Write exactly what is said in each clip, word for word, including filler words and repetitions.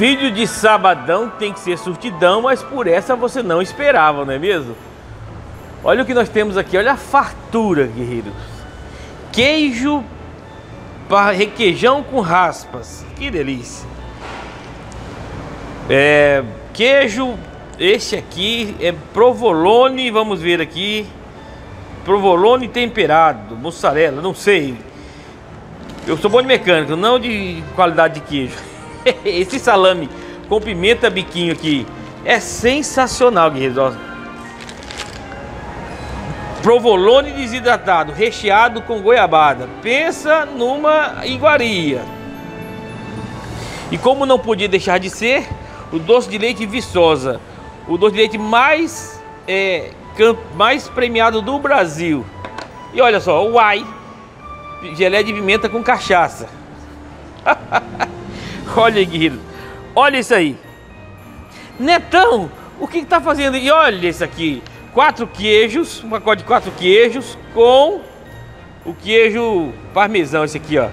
Vídeo de sabadão tem que ser surtidão, mas por essa você não esperava, não é mesmo? Olha o que nós temos aqui, olha a fartura, guerreiros. Queijo, requeijão com raspas, que delícia. É, queijo, este aqui é provolone, vamos ver aqui. Provolone temperado, mussarela, não sei. Eu sou bom de mecânico, não de qualidade de queijo. Esse salame com pimenta biquinho aqui é sensacional, guerreiros. Provolone desidratado, recheado com goiabada. Pensa numa iguaria. E como não podia deixar de ser, o doce de leite Viçosa, o doce de leite mais, é, mais premiado do Brasil. E olha só, uai, geleia de pimenta com cachaça. Olha aí, guerreiro, olha isso aí. Netão, o que que tá fazendo? E olha isso aqui, quatro queijos, um pacote de quatro queijos com o queijo parmesão, esse aqui, ó.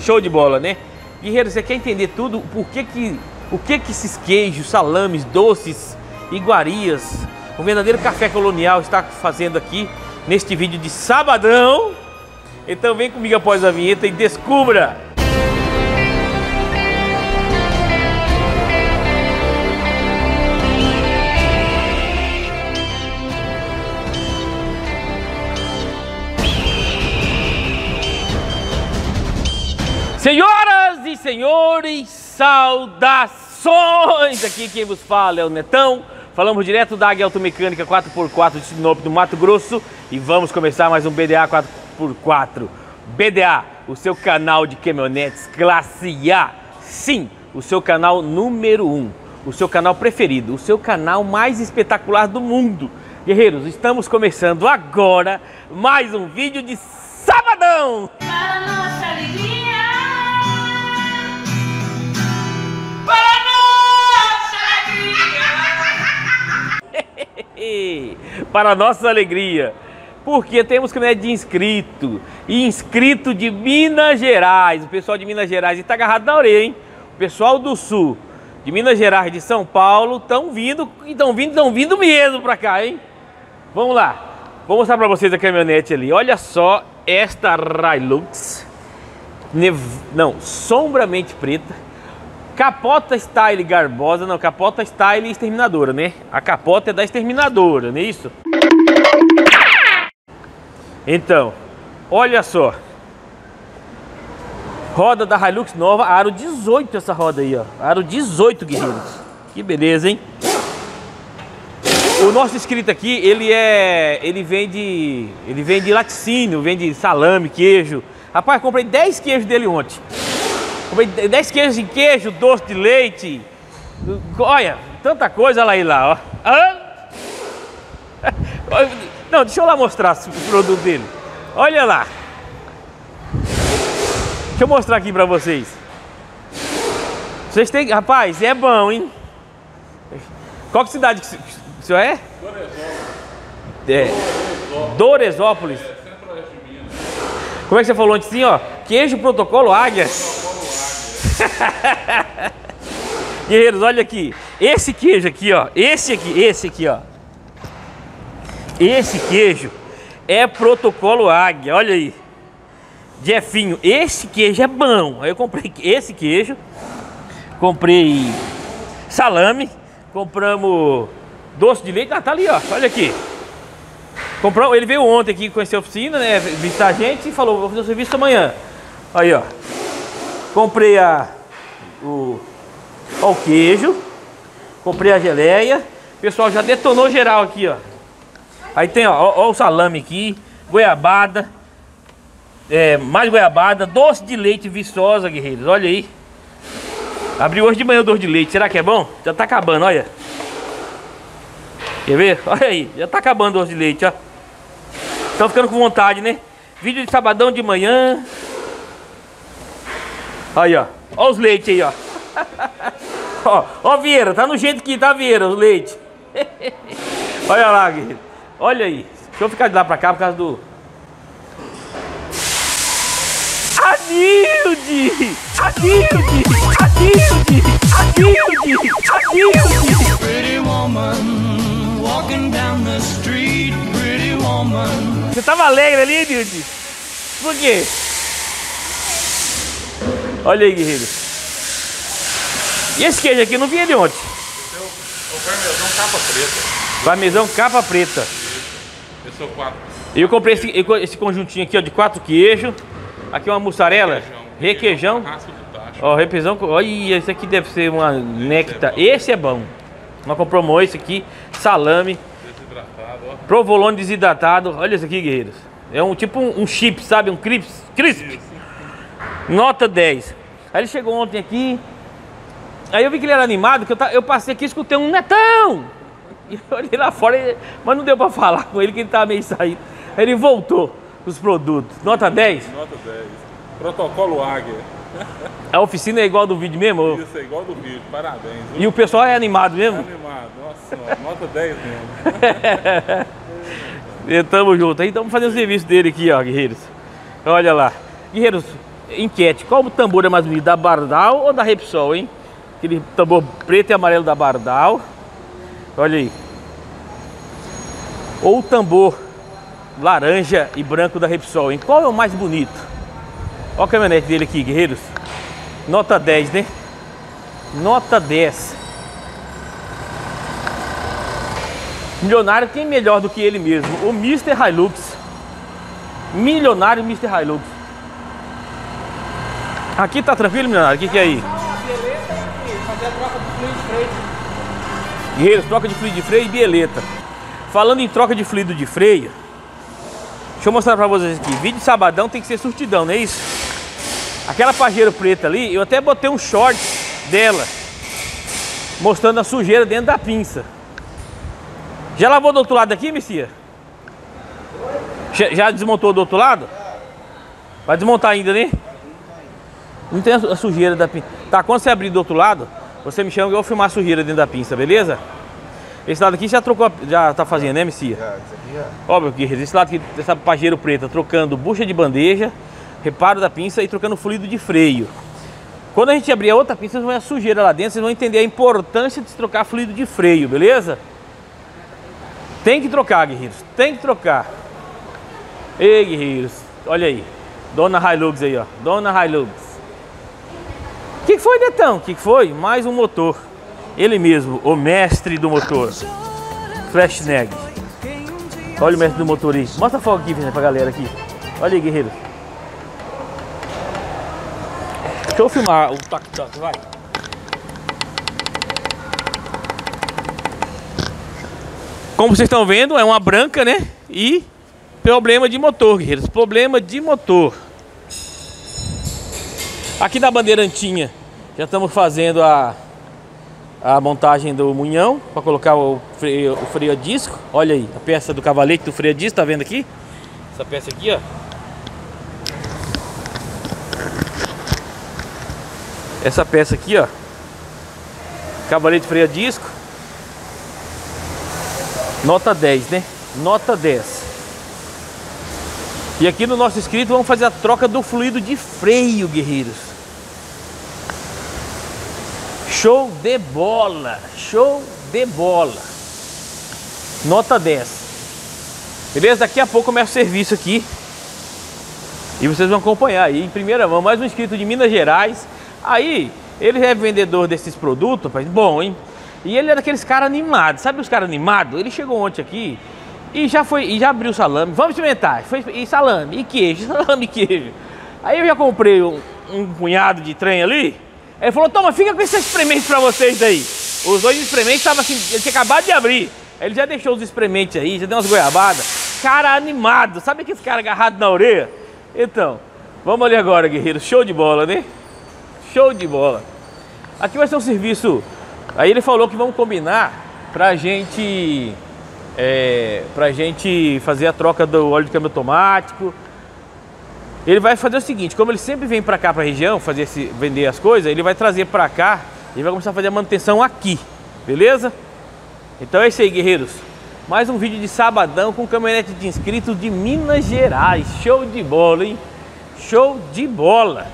Show de bola, né? Guerreiro, você quer entender tudo? Por que que, o que que esses queijos, salames, doces, iguarias, o verdadeiro café colonial está fazendo aqui neste vídeo de sabadão? Então vem comigo após a vinheta e descubra! Senhoras e senhores, saudações! Aqui quem vos fala é o Netão. Falamos direto da Águia Automecânica quatro por quatro de Sinop, do Mato Grosso. E vamos começar mais um B D A quatro por quatro. B D A, o seu canal de caminhonetes classe A. Sim, o seu canal número um, o seu canal preferido, o seu canal mais espetacular do mundo. Guerreiros, estamos começando agora mais um vídeo de sabadão! Para nossa alegria! Para a nossa alegria, porque temos caminhonete de inscrito, e inscrito de Minas Gerais. O pessoal de Minas Gerais está agarrado na orelha, hein? O pessoal do Sul, de Minas Gerais, de São Paulo, estão vindo, estão vindo, estão vindo mesmo para cá, hein? Vamos lá, vou mostrar para vocês a caminhonete ali. Olha só esta Hilux, nev... não, sombramente preta. Capota style Garbosa, não, capota style Exterminadora, né? A capota é da Exterminadora, não é isso? Então, olha só. Roda da Hilux nova, aro dezoito essa roda aí, ó. Aro dezoito, guerreiros. Que beleza, hein? O nosso inscrito aqui, ele é... Ele vende... Ele vende laticínio, vende salame, queijo. Rapaz, comprei dez queijos dele ontem. dez queijos de queijo, doce de leite. Olha, tanta coisa lá e lá, ó. Ah? Não, deixa eu lá mostrar o produto dele. Olha lá. Deixa eu mostrar aqui pra vocês. Vocês têm... Rapaz, é bom, hein? Qual que cidade que o senhor é? Doresópolis. É. Doresópolis. É, centro-oeste de Minas. Como é que você falou antes, assim, ó? Queijo Protocolo Águia. Guerreiros, olha aqui. Esse queijo aqui, ó. Esse aqui, esse aqui, ó. Esse queijo é Protocolo Águia. Olha aí, Jefinho, esse queijo é bom. Aí eu comprei esse queijo, comprei salame, compramos doce de leite. Ah, tá ali, ó. Olha aqui. Compramos, ele veio ontem aqui conhecer a oficina, né? Visitar a gente e falou: vou fazer o serviço amanhã. Aí, ó. Comprei a, o, ó, o queijo, comprei a geleia. O pessoal já detonou geral aqui, ó. Aí tem, ó, ó, ó o salame aqui, goiabada, é, mais goiabada, doce de leite Viçosa, guerreiros, olha aí. Abriu hoje de manhã o doce de leite, será que é bom? Já tá acabando, olha. Quer ver? Olha aí, já tá acabando o doce de leite, ó. Estão ficando com vontade, né? Vídeo de sabadão de manhã. Aí, ó, ó os leites aí, ó. Ó, ó Vieira, tá no jeito que tá, Vieira, os leites. Olha lá, guerreiro. Olha aí, deixa eu ficar de lá pra cá por causa do... A Dilde! A Dilde! A Dilde! A Dilde! Você tava alegre ali, Dilde? Por quê? Olha aí, guerreiro. E esse queijo aqui não vinha de ontem? O parmesão capa preta. Parmesão capa preta. Eu sou quatro. Eu comprei esse, esse conjuntinho aqui, ó, de quatro queijos. Aqui uma mussarela. Requeijão. Requeijão. Ó, repisão. Olha, esse aqui deve ser uma néctar. Esse é bom. Nós compramos esse aqui. Salame. Desidratado, ó. Provolone desidratado. Olha isso aqui, guerreiros. É um tipo um, um chip, sabe? Um crisp. Crisp. Nota dez. Aí ele chegou ontem aqui. Aí eu vi que ele era animado, que eu, eu passei aqui e escutei um Netão! E eu olhei lá fora, mas não deu pra falar com ele, que ele tava meio saído. Aí ele voltou os produtos. Nota dez? Nota dez. Protocolo Águia. A oficina é igual do vídeo mesmo? Isso, é igual do vídeo, parabéns. E o pessoal é animado mesmo? É animado, nossa, nota dez mesmo. E tamo junto. Aí estamos fazendo o serviço dele aqui, ó, guerreiros. Olha lá. Guerreiros, enquete, qual o tambor é mais bonito, da Bardahl ou da Repsol, hein? Aquele tambor preto e amarelo da Bardahl. Olha aí. Ou o tambor laranja e branco da Repsol, hein? Qual é o mais bonito? Olha a caminhonete dele aqui, guerreiros. Nota dez, né? Nota dez. Milionário tem melhor do que ele mesmo. O Mister Hilux. Milionário Mister Hilux. Aqui tá tranquilo, Milionário? O que que é aí? Troca de fluido de freio. Guerreiros, troca de fluido de freio e bieleta. Falando em troca de fluido de freio, deixa eu mostrar pra vocês aqui. Vídeo de sabadão tem que ser surtidão, não é isso? Aquela Pajero preta ali, eu até botei um short dela, mostrando a sujeira dentro da pinça. Já lavou do outro lado aqui, Messias? Já desmontou do outro lado? Vai desmontar ainda, né? Não tem a sujeira da pinça. Tá, quando você abrir do outro lado, você me chama que eu vou filmar a sujeira dentro da pinça, beleza? Esse lado aqui já trocou, já tá fazendo, né, Messias? Já, isso aqui já. Óbvio que esse lado aqui, essa Pajero preta, trocando bucha de bandeja, reparo da pinça e trocando fluido de freio. Quando a gente abrir a outra pinça, vocês vão ver a sujeira lá dentro, vocês vão entender a importância de se trocar fluido de freio, beleza? Tem que trocar, guerreiros, tem que trocar. Ei, guerreiros, olha aí. Dona Hilux aí, ó, Dona Hilux. O que, que foi, Netão? O que, que foi? Mais um motor. Ele mesmo, o mestre do motor. Flash Neg. Olha o mestre do motor aí. Mostra a fogo aqui, Vina, pra galera aqui. Olha aí, guerreiro. Deixa eu filmar o tac-tac, vai. Como vocês estão vendo, é uma branca, né? E problema de motor, guerreiros. Problema de motor. Aqui na bandeirantinha já estamos fazendo a, a montagem do munhão para colocar o freio, o freio a disco. Olha aí, a peça do cavalete do freio a disco, tá vendo aqui? Essa peça aqui, ó. Essa peça aqui, ó. Cavalete freio a disco. Nota dez, né? Nota dez. E aqui no nosso inscrito vamos fazer a troca do fluido de freio, guerreiros. Show de bola, show de bola. Nota dez. Beleza? Daqui a pouco começa o serviço aqui. E vocês vão acompanhar aí, em primeira mão, mais um inscrito de Minas Gerais. Aí, ele é vendedor desses produtos, rapaz, bom, hein? E ele é daqueles caras animados, sabe os caras animados? Ele chegou ontem aqui... E já foi, e já abriu o salame, vamos experimentar, foi, e salame, e queijo, salame e queijo. Aí eu já comprei um, um punhado de trem ali, aí ele falou, toma, fica com esses experimentos pra vocês aí. Os dois experimentos estavam assim, ele tinha acabado de abrir. Aí ele já deixou os experimentos aí, já deu umas goiabadas. Cara animado, sabe aqueles caras agarrados na orelha? Então, vamos ali agora, guerreiro, show de bola, né? Show de bola. Aqui vai ser um serviço, aí ele falou que vamos combinar pra gente... É, pra gente fazer a troca do óleo de câmbio automático. Ele vai fazer o seguinte, como ele sempre vem pra cá, pra região, fazer esse, vender as coisas, ele vai trazer pra cá e vai começar a fazer a manutenção aqui, beleza? Então é isso aí, guerreiros. Mais um vídeo de sabadão com caminhonete de inscritos de Minas Gerais. Show de bola, hein? Show de bola!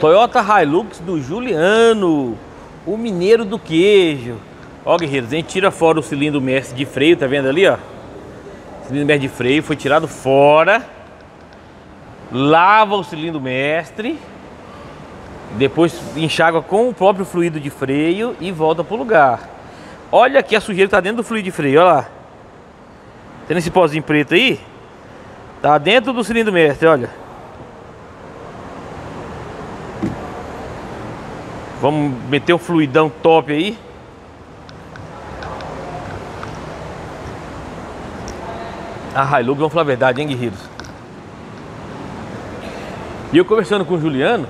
Toyota Hilux do Juliano, o mineiro do queijo. Ó, guerreiros, a gente tira fora o cilindro mestre de freio, tá vendo ali, ó? O cilindro mestre de freio foi tirado fora. Lava o cilindro mestre. Depois enxágua com o próprio fluido de freio e volta pro lugar. Olha aqui a sujeira que tá dentro do fluido de freio, olha lá. Tendo esse pozinho preto aí, tá dentro do cilindro mestre, olha. Vamos meter um fluidão top aí. A Hilux, vamos falar a verdade, hein, guerreiros? E eu conversando com o Juliano,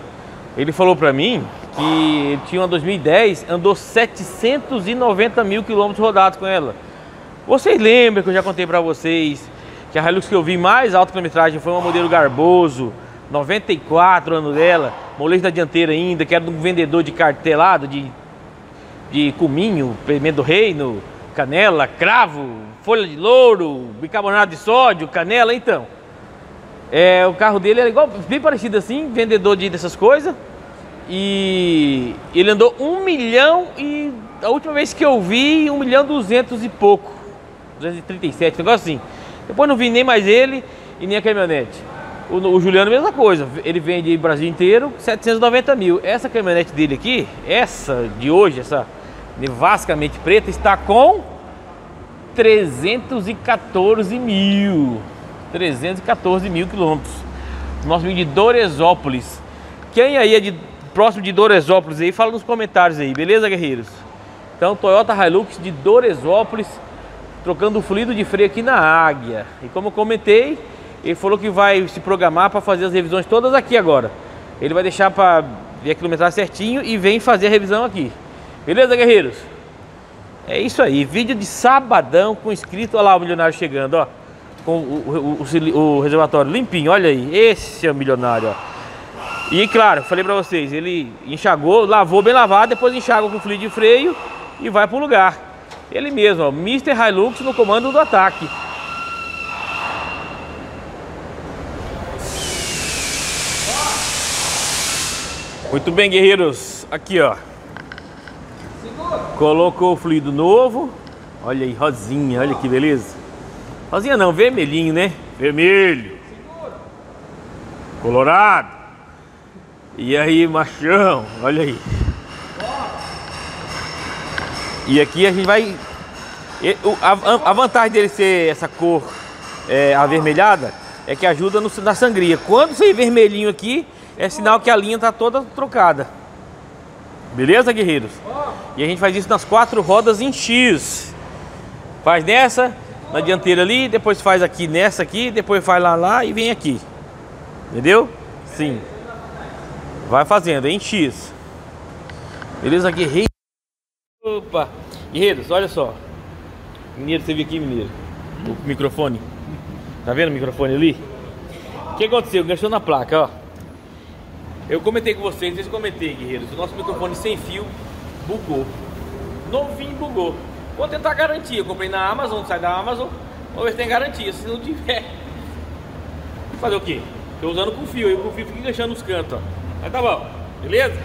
ele falou pra mim que ele tinha uma dois mil e dez, andou setecentos e noventa mil quilômetros rodados com ela. Vocês lembram que eu já contei pra vocês que a Hilux que eu vi mais alta quilometragem foi uma modelo Garboso, noventa e quatro anos dela, molejo da dianteira ainda, que era de um vendedor de cartelado, de, de cominho, pimenta do reino, canela, cravo, folha de louro, bicarbonato de sódio, canela, então. É, o carro dele era igual, bem parecido assim, vendedor de, dessas coisas. E ele andou um milhão e a última vez que eu vi, um milhão duzentos e pouco, duzentos e trinta e sete, um negócio assim. Depois não vi nem mais ele e nem a caminhonete. O, o Juliano, mesma coisa, ele vende o Brasil inteiro, setecentos e noventa mil. Essa caminhonete dele aqui, essa de hoje, essa nevascamente preta, está com trezentos e quatorze mil. trezentos e quatorze mil quilômetros. Nosso amigo de Doresópolis. Quem aí é de, próximo de Doresópolis aí, fala nos comentários aí, beleza, guerreiros? Então, Toyota Hilux de Doresópolis, trocando o fluido de freio aqui na Águia. E como eu comentei, ele falou que vai se programar para fazer as revisões todas aqui agora. Ele vai deixar para ver a quilometragem certinho e vem fazer a revisão aqui. Beleza, guerreiros? É isso aí, vídeo de sabadão com inscrito. Olha lá o milionário chegando, ó. Com o, o, o, o reservatório limpinho, olha aí. Esse é o milionário, ó. E claro, falei pra vocês, ele enxagou, lavou bem lavado, depois enxaga com o fluido de freio e vai pro lugar. Ele mesmo, ó, Mister Hilux no comando do ataque. Muito bem, guerreiros, aqui ó, colocou o fluido novo, olha aí, rosinha, olha que beleza. Rosinha não, vermelhinho, né? Vermelho, colorado. E aí, machão, olha aí. E aqui a gente vai, a vantagem dele ser essa cor é, avermelhada é que ajuda no, na sangria. Quando sair vermelhinho aqui, é sinal que a linha tá toda trocada. Beleza, guerreiros? E a gente faz isso nas quatro rodas em X. Faz nessa, na dianteira ali, depois faz aqui nessa aqui, depois faz lá, lá e vem aqui. Entendeu? Sim. Vai fazendo, é em X. Beleza, guerreiros? Opa! Guerreiros, olha só. Mineiro, você viu aqui, mineiro? O microfone. Tá vendo o microfone ali? O que aconteceu? Ganchou na placa, ó. Eu comentei com vocês, vocês comentei, guerreiros, o nosso microfone sem fio bugou. Novinho bugou. Vou tentar garantia, eu comprei na Amazon, sai da Amazon, vamos ver se tem garantia, se não tiver. Fazer o quê? Tô usando com fio, eu com fio fico enganchando nos cantos, ó. Mas tá bom, beleza?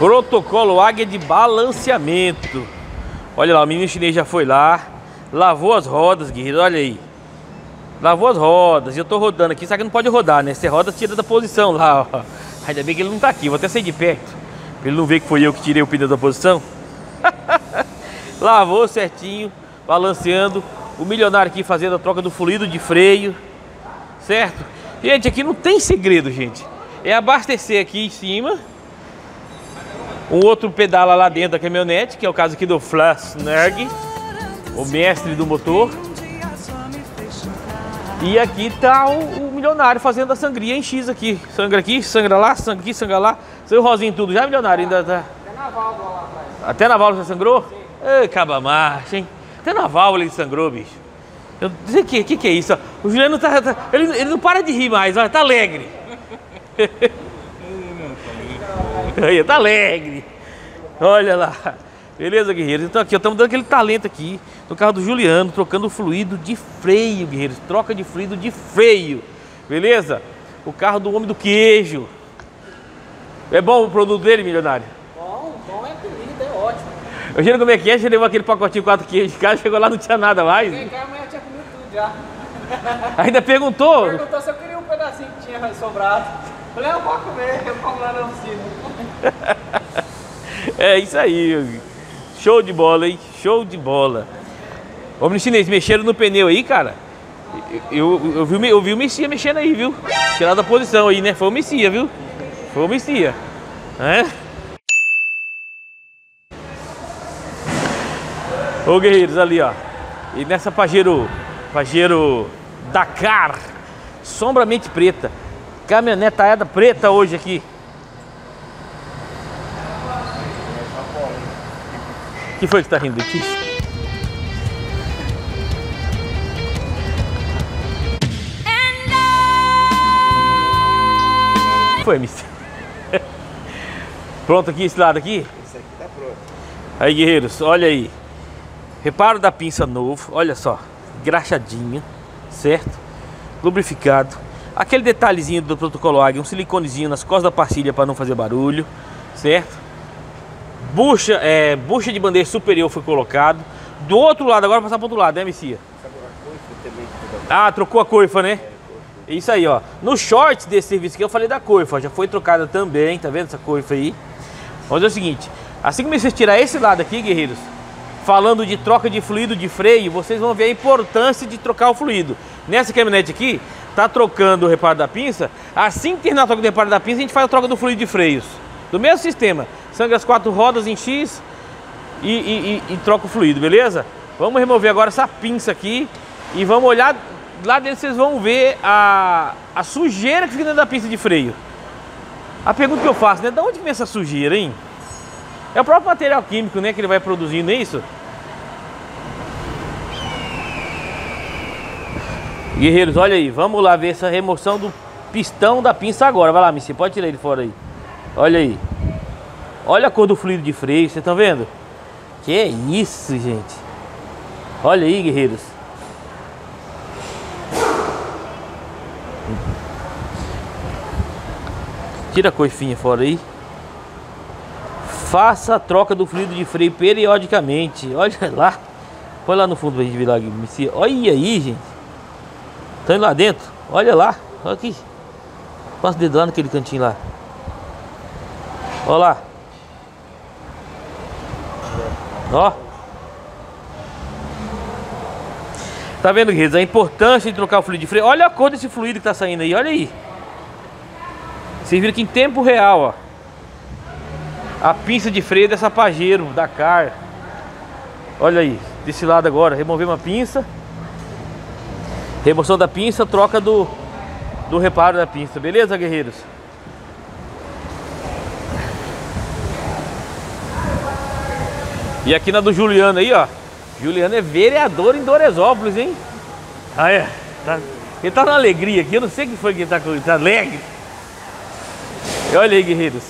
Protocolo Águia de balanceamento. Olha lá, o menino chinês já foi lá, lavou as rodas, guerreiros, olha aí. Lavou as rodas, e eu tô rodando aqui, só que não pode rodar, né? Você roda, tira da posição lá, ó. Ainda bem que ele não tá aqui, vou até sair de perto, pra ele não ver que foi eu que tirei o pneu da posição. Lavou certinho, balanceando. O milionário aqui fazendo a troca do fluido de freio, certo? Gente, aqui não tem segredo, gente. É abastecer aqui em cima. Um outro pedala lá dentro da caminhonete, que é o caso aqui do Flasnerg, o mestre do motor. E aqui tá o, o milionário fazendo a sangria em X aqui. Sangra aqui, sangra lá, sangra aqui, sangra lá. Saiu rosinho tudo já, milionário? Ainda tá... Até na válvula lá atrás. Até na válvula você sangrou? Sim. Ei, caba marcha, hein? Até na válvula ele sangrou, bicho. Eu não sei o que, que, que é isso. Ó. O Juliano tá... tá ele, ele não para de rir mais, olha, tá alegre. Aí, tá alegre. Olha lá. Beleza, guerreiros? Então aqui, estamos dando aquele talento aqui no carro do Juliano, trocando o fluido de freio, guerreiros. Troca de fluido de freio, beleza? O carro do homem do queijo. É bom o produto dele, milionário? Bom, bom é comida, é ótimo. Eu lembro como é que é, a gente levou aquele pacotinho quatro quilos de casa, chegou lá, não tinha nada mais. Cheguei cá, amanhã eu tinha comido tudo já. Ainda perguntou? Perguntou se eu queria um pedacinho que tinha sobrado. Falei, eu vou comer, eu vou lá na oficina. É isso aí, show de bola, hein? Show de bola. Homem no chinês, mexeram no pneu aí, cara. Eu, eu, eu, vi, eu vi o Messias mexendo aí, viu? Tirar da posição aí, né? Foi o Messias, viu? Foi o Messias. É? Ô, guerreiros, ali, ó. E nessa Pajero, Pajero Dakar, sombramente preta. Caminhoneta aiada preta hoje aqui. Que foi que tá rindo aqui? Foi, mister. Pronto aqui, esse lado aqui? Esse aqui tá pronto. Aí, guerreiros, olha aí. Reparo da pinça novo, olha só. Graxadinha, certo? Lubrificado. Aquele detalhezinho do protocolo Águia, um siliconezinho nas costas da pastilha para não fazer barulho, certo? Bucha, é, bucha de bandeja superior foi colocado. Do outro lado, agora passar para o outro lado, né, Messias? Ah, trocou a coifa, né? Isso aí, ó. No short desse serviço aqui eu falei da coifa, já foi trocada também, tá vendo essa coifa aí? Mas é o seguinte, assim que vocês tirar esse lado aqui, guerreiros, falando de troca de fluido de freio, vocês vão ver a importância de trocar o fluido. Nessa caminhonete aqui, tá trocando o reparo da pinça, assim que terminar a troca do reparo da pinça, a gente faz a troca do fluido de freios. Do mesmo sistema, sangue as quatro rodas em X e, e, e, e troca o fluido, beleza? Vamos remover agora essa pinça aqui e vamos olhar... Lá dentro vocês vão ver a, a sujeira que fica dentro da pista de freio. A pergunta que eu faço, né? Da onde vem essa sujeira, hein? É o próprio material químico, né? Que ele vai produzindo, não é isso? Guerreiros, olha aí. Vamos lá ver essa remoção do pistão da pinça agora. Vai lá, Messias, pode tirar ele fora aí. Olha aí. Olha a cor do fluido de freio, vocês estão vendo? Que isso, gente. Olha aí, guerreiros. Tira a coifinha fora aí. Faça a troca do fluido de freio periodicamente. Olha lá. Põe lá no fundo pra gente virar aqui. Olha aí, gente. Tá indo lá dentro. Olha lá. Olha aqui. Passa o dedo lá naquele cantinho lá. Olha lá. Ó. Tá vendo, guerreiros? A importância de trocar o fluido de freio. Olha a cor desse fluido que tá saindo aí. Olha aí. Vocês viram que em tempo real, ó, a pinça de freio dessa Pajero Dakar. Olha aí, desse lado agora, remover uma pinça. Remoção da pinça, troca do, do reparo da pinça. Beleza, guerreiros? E aqui na do Juliano aí, ó. Juliano é vereador em Doresópolis, hein? Ah, é. Tá, ele tá numa alegria aqui, eu não sei o que foi que ele tá, ele tá alegre. Olha aí, guerreiros.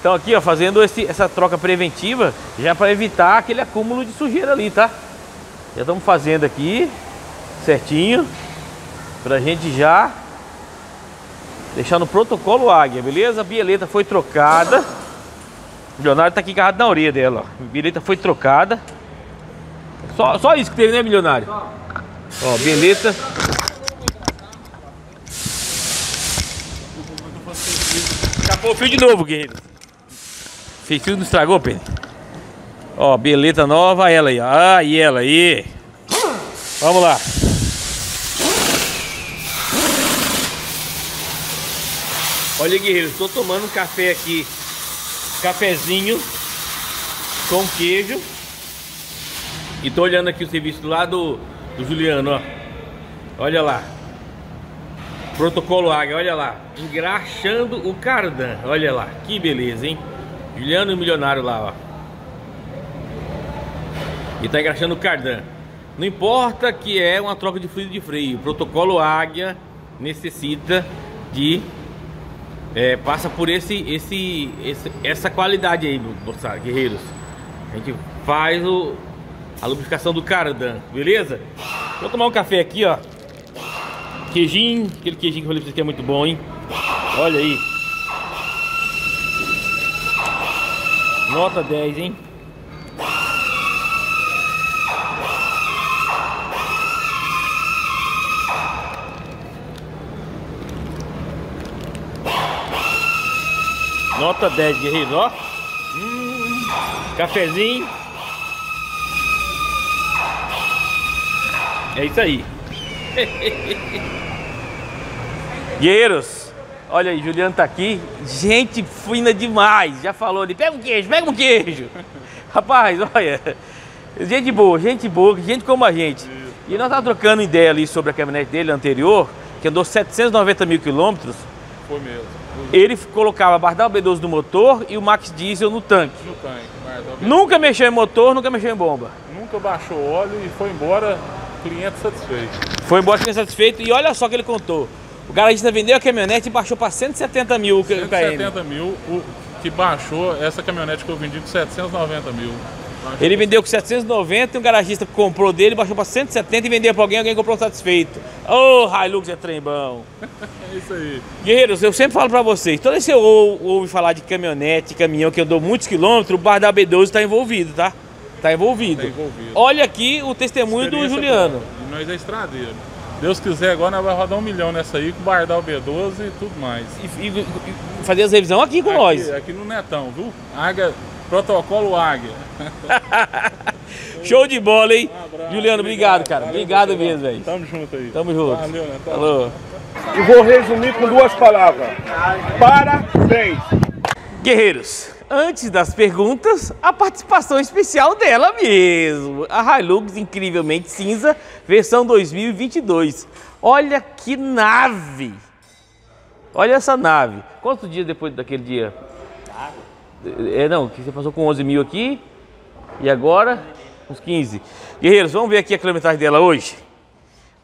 Então aqui, ó, fazendo esse, essa troca preventiva, já para evitar aquele acúmulo de sujeira ali, tá? Já estamos fazendo aqui, certinho, pra gente já deixar no protocolo Águia, beleza? A bieleta foi trocada. O milionário tá aqui agarrado na orelha dela, ó. A bieleta foi trocada. Só, só isso que teve, né, milionário? Ó, bieleta... Escapou o fio de novo, guerreiro. Fez fio, não estragou, Pedro? Ó, beleza nova, ela aí, ó. Ah, e ela aí. Vamos lá. Olha, guerreiro, estou tomando um café aqui. Cafezinho com queijo. E tô olhando aqui o serviço lá do, do Juliano, ó. Olha lá. Protocolo Águia, olha lá, engraxando o cardan, olha lá, que beleza, hein? Juliano e o milionário lá, ó. E tá engraxando o cardan. Não importa que é uma troca de fluido de freio, o protocolo Águia necessita de... É, passa por esse, esse, esse, essa qualidade aí, moçada, guerreiros. A gente faz o, a lubrificação do cardan, beleza? Vou tomar um café aqui, ó. Queijinho, aquele queijinho que eu falei pra vocês que é muito bom, hein? Olha aí. Nota dez, hein? Nota dez, guerreiros, ó. Hum, cafezinho. É isso aí. Guerreiros, olha aí, Juliano tá aqui. Gente fina demais. Já falou ali, pega um queijo, pega um queijo. Rapaz, olha. Gente boa, gente boa, gente como a gente. E nós tava trocando ideia ali sobre a caminhonete dele anterior, que andou setecentos e noventa mil quilômetros. Foi mesmo. Ele colocava Bardahl B doze no motor e o Max Diesel no tanque. No tanque, Bardahl B doze. Nunca mexeu em motor, nunca mexeu em bomba. Nunca baixou óleo e foi embora cliente satisfeito. Foi embora cliente satisfeito e olha só o que ele contou. O garagista vendeu a caminhonete e baixou para cento e setenta mil o cento e setenta K M. cento e setenta mil, o que baixou essa caminhonete que eu vendi com setecentos e noventa mil. Baixou. Ele vendeu com setecentos e noventa e um garagista comprou dele, baixou para cento e setenta e vendeu para alguém, alguém comprou satisfeito. Ô, oh, Hilux é trem bom. É isso aí. Guerreiros, eu sempre falo para vocês, toda vez que eu ou, ouvi falar de caminhonete, caminhão que andou muitos quilômetros, o Bardahl B doze está envolvido, tá? Está envolvido. Tá envolvido. Olha aqui o testemunho do Juliano. E nós é estradeiro. Deus quiser, agora nós vai rodar um milhão nessa aí, com o Bardahl B doze e tudo mais. E, e, e fazer as revisão aqui com aqui, nós. Aqui no Netão, viu? Águia... Protocolo Águia. Show de bola, hein? Um abraço, Juliano, obrigado, obrigado cara. Obrigado, obrigado mesmo, velho. Tamo junto aí. Tamo junto. Valeu, né? Falou. E vou resumir com duas palavras. Parabéns. Guerreiros, antes das perguntas, a participação especial dela mesmo. A Hilux Incrivelmente Cinza, versão dois mil e vinte e dois. Olha que nave. Olha essa nave. Quantos dias depois daquele dia? É, não, que você passou com onze mil aqui e agora uns quinze. Guerreiros, vamos ver aqui a quilometragem dela hoje?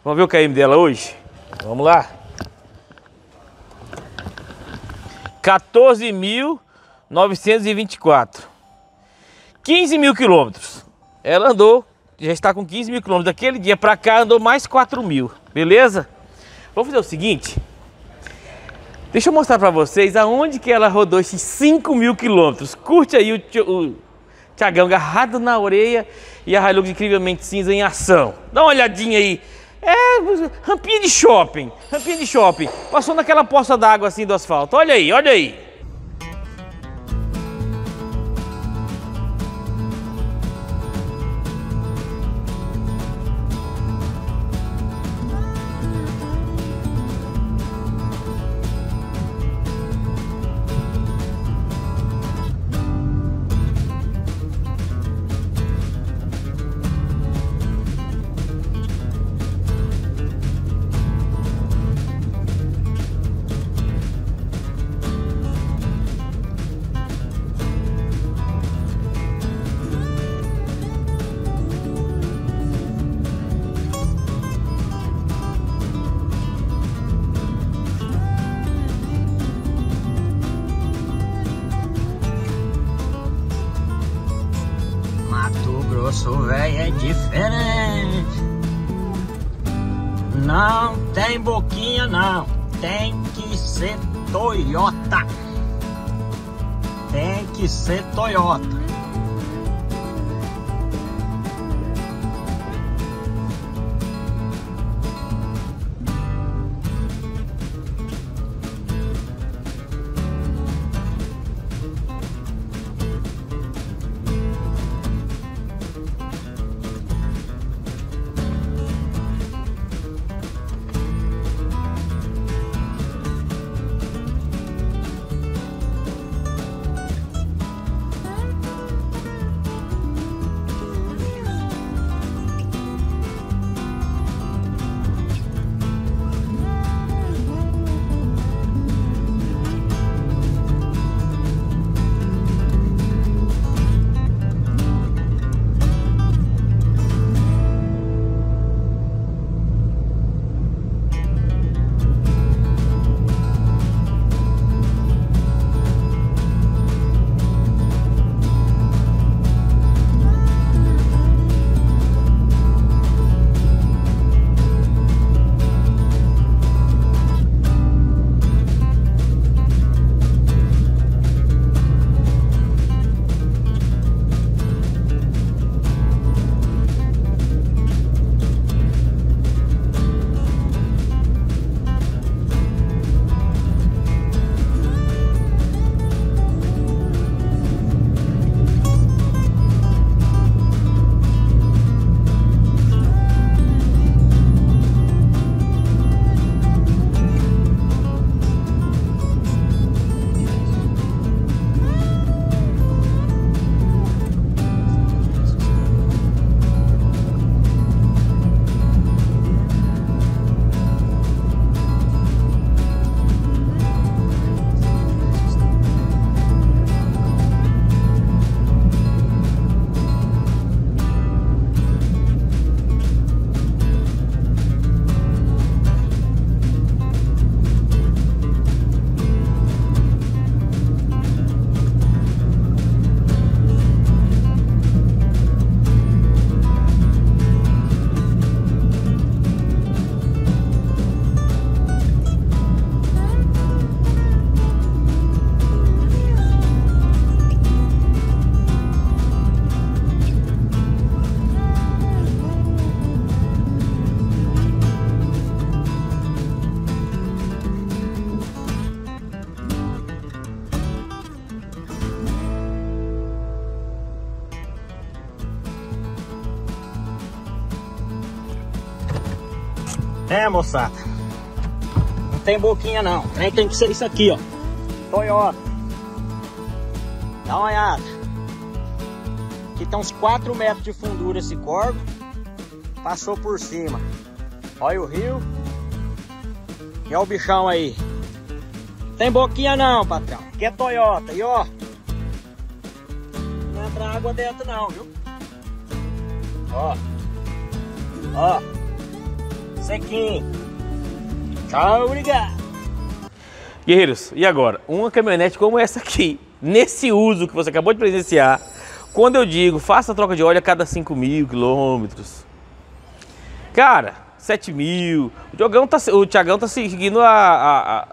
Vamos ver o K M dela hoje? Vamos lá. quatorze mil novecentos e vinte e quatro. quinze mil quilômetros. Ela andou, já está com quinze mil quilômetros. Daquele dia para cá andou mais quatro mil, beleza? Vamos fazer o seguinte... Deixa eu mostrar pra vocês aonde que ela rodou esses cinco mil quilômetros. Curte aí o Tiagão agarrado na orelha e a Hilux Incrivelmente Cinza em ação. Dá uma olhadinha aí. É, rampinha de shopping, rampinha de shopping. Passou naquela poça d'água assim do asfalto. Olha aí, olha aí. Não tem boquinha não, tem que ser Toyota, tem que ser Toyota. É, moçada, não tem boquinha não. Tem, tem que ser isso aqui, ó. Toyota. Dá uma olhada. Aqui tem uns quatro metros de fundura esse corvo. Passou por cima. Olha o rio. E olha o bichão aí. Não tem boquinha não, patrão. Aqui é Toyota. E ó. Não entra água dentro não, viu? Ó. Ó. Sequinho. Tchau, obrigado. Guerreiros, e agora? Uma caminhonete como essa aqui, nesse uso que você acabou de presenciar, quando eu digo, faça a troca de óleo a cada cinco mil quilômetros. Cara, sete mil. O Thiagão tá, o Thiagão tá seguindo a, a, a...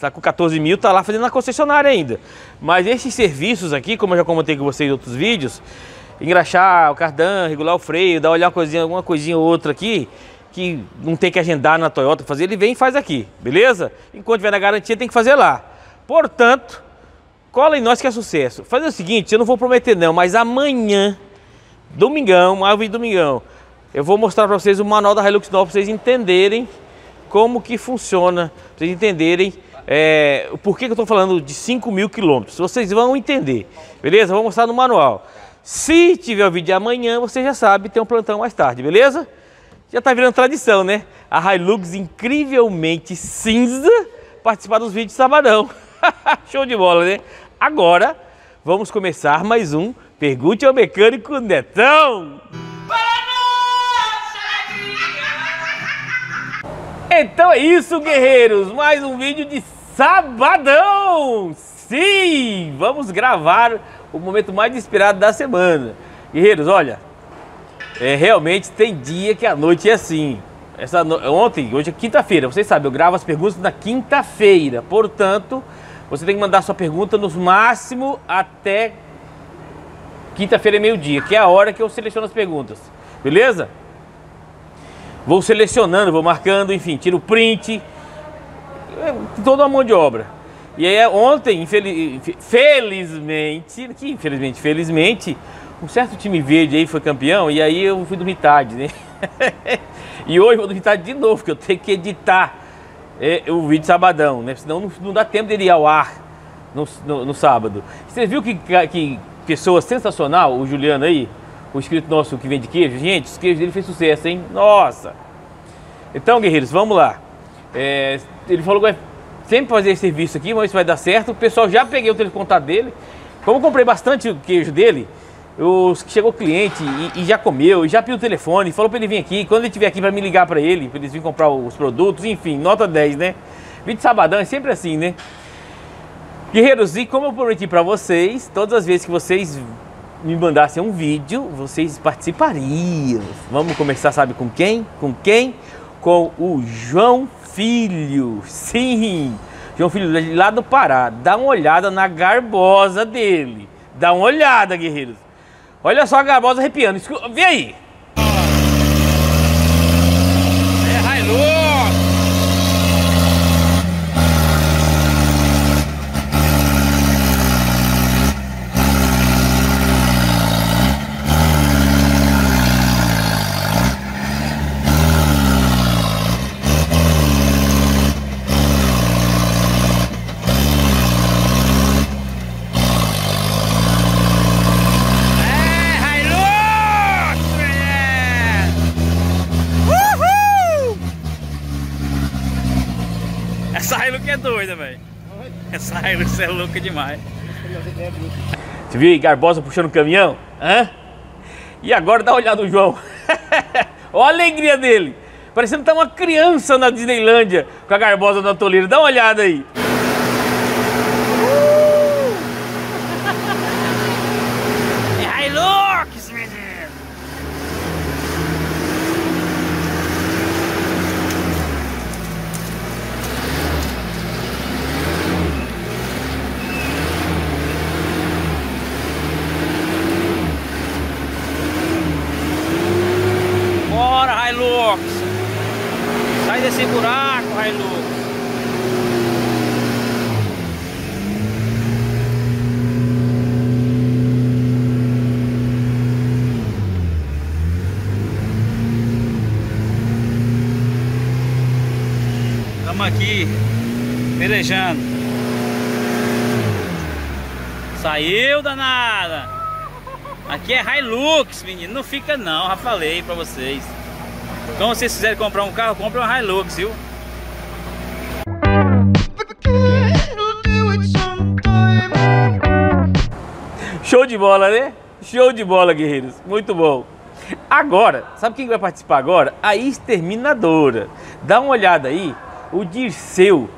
Tá com quatorze mil, tá lá fazendo na concessionária ainda. Mas esses serviços aqui, como eu já comentei com vocês em outros vídeos, engraxar o cardan, regular o freio, dar olhar uma coisinha, alguma coisinha ou outra aqui, que não tem que agendar na Toyota fazer, ele vem e faz aqui, beleza? Enquanto tiver na garantia, tem que fazer lá. Portanto, cola em nós que é sucesso. Fazer o seguinte, eu não vou prometer não, mas amanhã, domingão, mais um vídeo domingão, eu vou mostrar para vocês o manual da Hilux nova, para vocês entenderem como que funciona, para vocês entenderem é, por que, que eu estou falando de cinco mil quilômetros. Vocês vão entender, beleza? Vou mostrar no manual. Se tiver o vídeo de amanhã, você já sabe, tem um plantão mais tarde, beleza? Já tá virando tradição, né? A Hilux Incrivelmente Cinza participar dos vídeos de sabadão. Show de bola, né? Agora, vamos começar mais um Pergunte ao Mecânico Netão. Então é isso, guerreiros. Mais um vídeo de sabadão. Sim, vamos gravar o momento mais inspirado da semana. Guerreiros, olha... É, realmente tem dia que a noite é assim. Essa no... Ontem, hoje é quinta-feira, vocês sabem, eu gravo as perguntas na quinta-feira. Portanto, você tem que mandar sua pergunta no máximo até quinta-feira meio-dia, que é a hora que eu seleciono as perguntas. Beleza? Vou selecionando, vou marcando, enfim, tiro o print. Toda uma mão de obra. E aí ontem, infeliz... felizmente, que infelizmente, felizmente... Um certo time verde aí foi campeão e aí eu fui dormir tarde, né? E hoje eu vou dormir tarde de novo, porque eu tenho que editar é, o vídeo de sabadão, né? Senão não, não dá tempo dele ir ao ar no, no, no sábado. Você viu que, que pessoa sensacional, o Juliano aí, o inscrito nosso que vende queijo? Gente, os queijos dele fez sucesso, hein? Nossa! Então, guerreiros, vamos lá. É, ele falou que vai sempre fazer esse serviço aqui, mas isso vai dar certo. O pessoal já peguei o telefone de contato dele. Como eu comprei bastante o queijo dele... Os, chegou o cliente e, e já comeu, e já pediu o telefone, falou para ele vir aqui. Quando ele estiver aqui, para me ligar para ele, para eles virem comprar os produtos, enfim, nota dez, né? Vídeo de sabadão é sempre assim, né? Guerreiros, e como eu prometi para vocês, todas as vezes que vocês me mandassem um vídeo, vocês participariam. Vamos começar, sabe com quem? Com quem? Com o João Filho. Sim, João Filho, lá do Pará. Dá uma olhada na Garbosa dele. Dá uma olhada, guerreiros. Olha só a Garbosa arrepiando. Escu... Vê aí. É Hilux. Essa Hilux é louca demais. Você viu aí Garbosa puxando o caminhão? Hã? E agora dá uma olhada no João. Olha a alegria dele. Parecendo que tá uma criança na Disneylândia com a Garbosa na toleira. Dá uma olhada aí. Uh! É Hilux, menino. Sai desse buraco, Hilux. aqui, pelejando. Saiu danada. Aqui é Hilux, menino. Não fica não, já falei pra vocês. Então se vocês quiserem comprar um carro, compra um Hilux, viu? Show de bola, né? Show de bola, guerreiros. Muito bom. Agora, sabe quem vai participar agora? A exterminadora. Dá uma olhada aí, o Dirceu.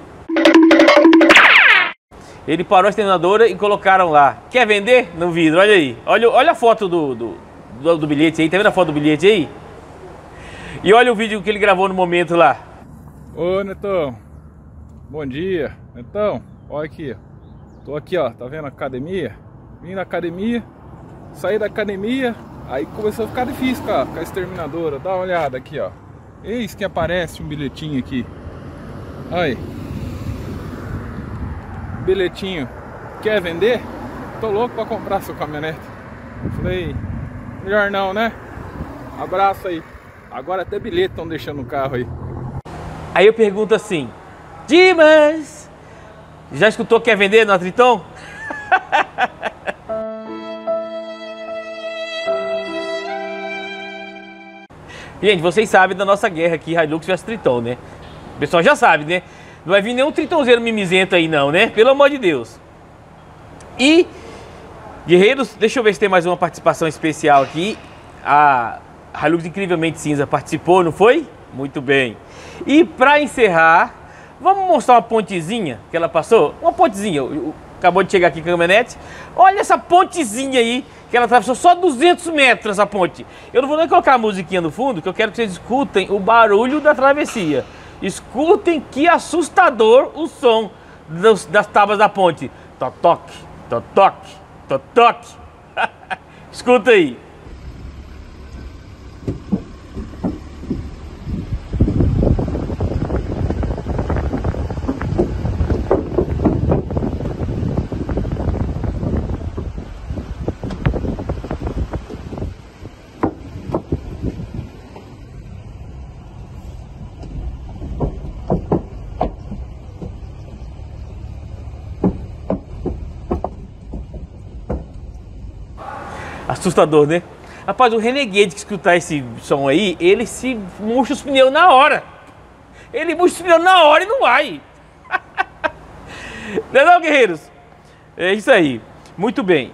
Ele parou a exterminadora e colocaram lá. Quer vender? No vidro, olha aí. Olha, olha a foto do, do, do, do bilhete aí, tá vendo a foto do bilhete aí? E olha o vídeo que ele gravou no momento lá. Ô, Netão. Bom dia. Netão, olha aqui. Tô aqui, ó, tá vendo a academia? Vim na academia, saí da academia, aí começou a ficar difícil, cara, com a exterminadora. Dá uma olhada aqui, ó. Eis que aparece um bilhetinho aqui. Aí. Bilhetinho. Quer vender? Tô louco pra comprar seu caminhonete. Falei, melhor não, né? Abraço aí. Agora até bilhete estão deixando no carro aí. Aí eu pergunto assim, Dimas, já escutou Quer Vender na Triton? Gente, vocês sabem da nossa guerra aqui, Hilux versus Triton, né? O pessoal já sabe, né? Não vai vir nenhum tritonzeiro mimizento aí não, né? Pelo amor de Deus. E, guerreiros, deixa eu ver se tem mais uma participação especial aqui. A Hilux Incrivelmente Cinza participou, não foi? Muito bem. E pra encerrar, vamos mostrar uma pontezinha que ela passou? Uma pontezinha, acabou de chegar aqui com a caminhonete. Olha essa pontezinha aí, que ela atravessou só duzentos metros essa ponte. Eu não vou nem colocar a musiquinha no fundo, que eu quero que vocês escutem o barulho da travessia. Escutem que assustador o som dos, das tábuas da ponte. Totoque, totoque, totoque. Escuta aí. Assustador, né? Rapaz, o Renegade que escutar esse som aí, ele se murcha os pneus na hora. Ele murcha os pneus na hora e não vai. Não é não, guerreiros? É isso aí. Muito bem.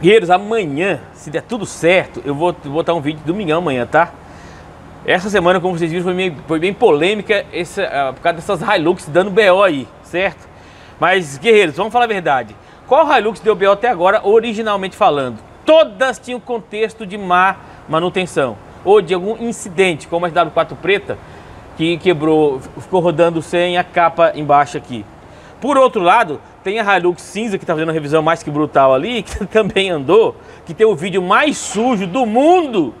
Guerreiros, amanhã, se der tudo certo, eu vou botar um vídeo domingão amanhã, tá? Essa semana, como vocês viram, foi bem, foi bem polêmica essa, uh, por causa dessas Hilux dando B O aí, certo? Mas, guerreiros, vamos falar a verdade. Qual Hilux deu B O até agora, originalmente falando? Todas tinham contexto de má manutenção ou de algum incidente, como a S W quatro preta, que quebrou, ficou rodando sem a capa embaixo aqui. Por outro lado, tem a Hilux cinza, que está fazendo uma revisão mais que brutal ali, que também andou, que tem o vídeo mais sujo do mundo,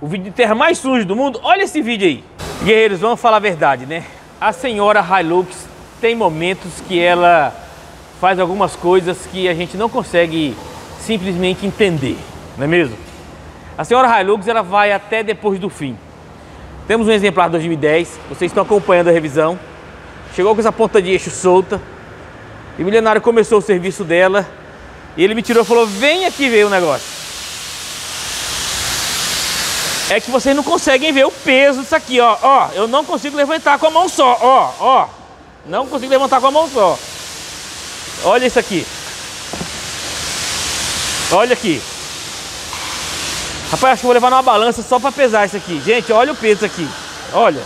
o vídeo de terra mais sujo do mundo. Olha esse vídeo aí. Guerreiros, vamos falar a verdade, né? A senhora Hilux tem momentos que ela faz algumas coisas que a gente não consegue simplesmente entender, não é mesmo? A senhora Hilux, ela vai até depois do fim. Temos um exemplar dois mil e dez, vocês estão acompanhando a revisão. Chegou com essa ponta de eixo solta. E o Milionário começou o serviço dela. E ele me tirou e falou, vem aqui ver o negócio. É que vocês não conseguem ver o peso disso aqui, ó. Ó, eu não consigo levantar com a mão só, ó, ó. Não consigo levantar com a mão só. Olha isso aqui. Olha aqui. Rapaz, acho que vou levar numa balança só pra pesar isso aqui. Gente, olha o peso aqui. Olha.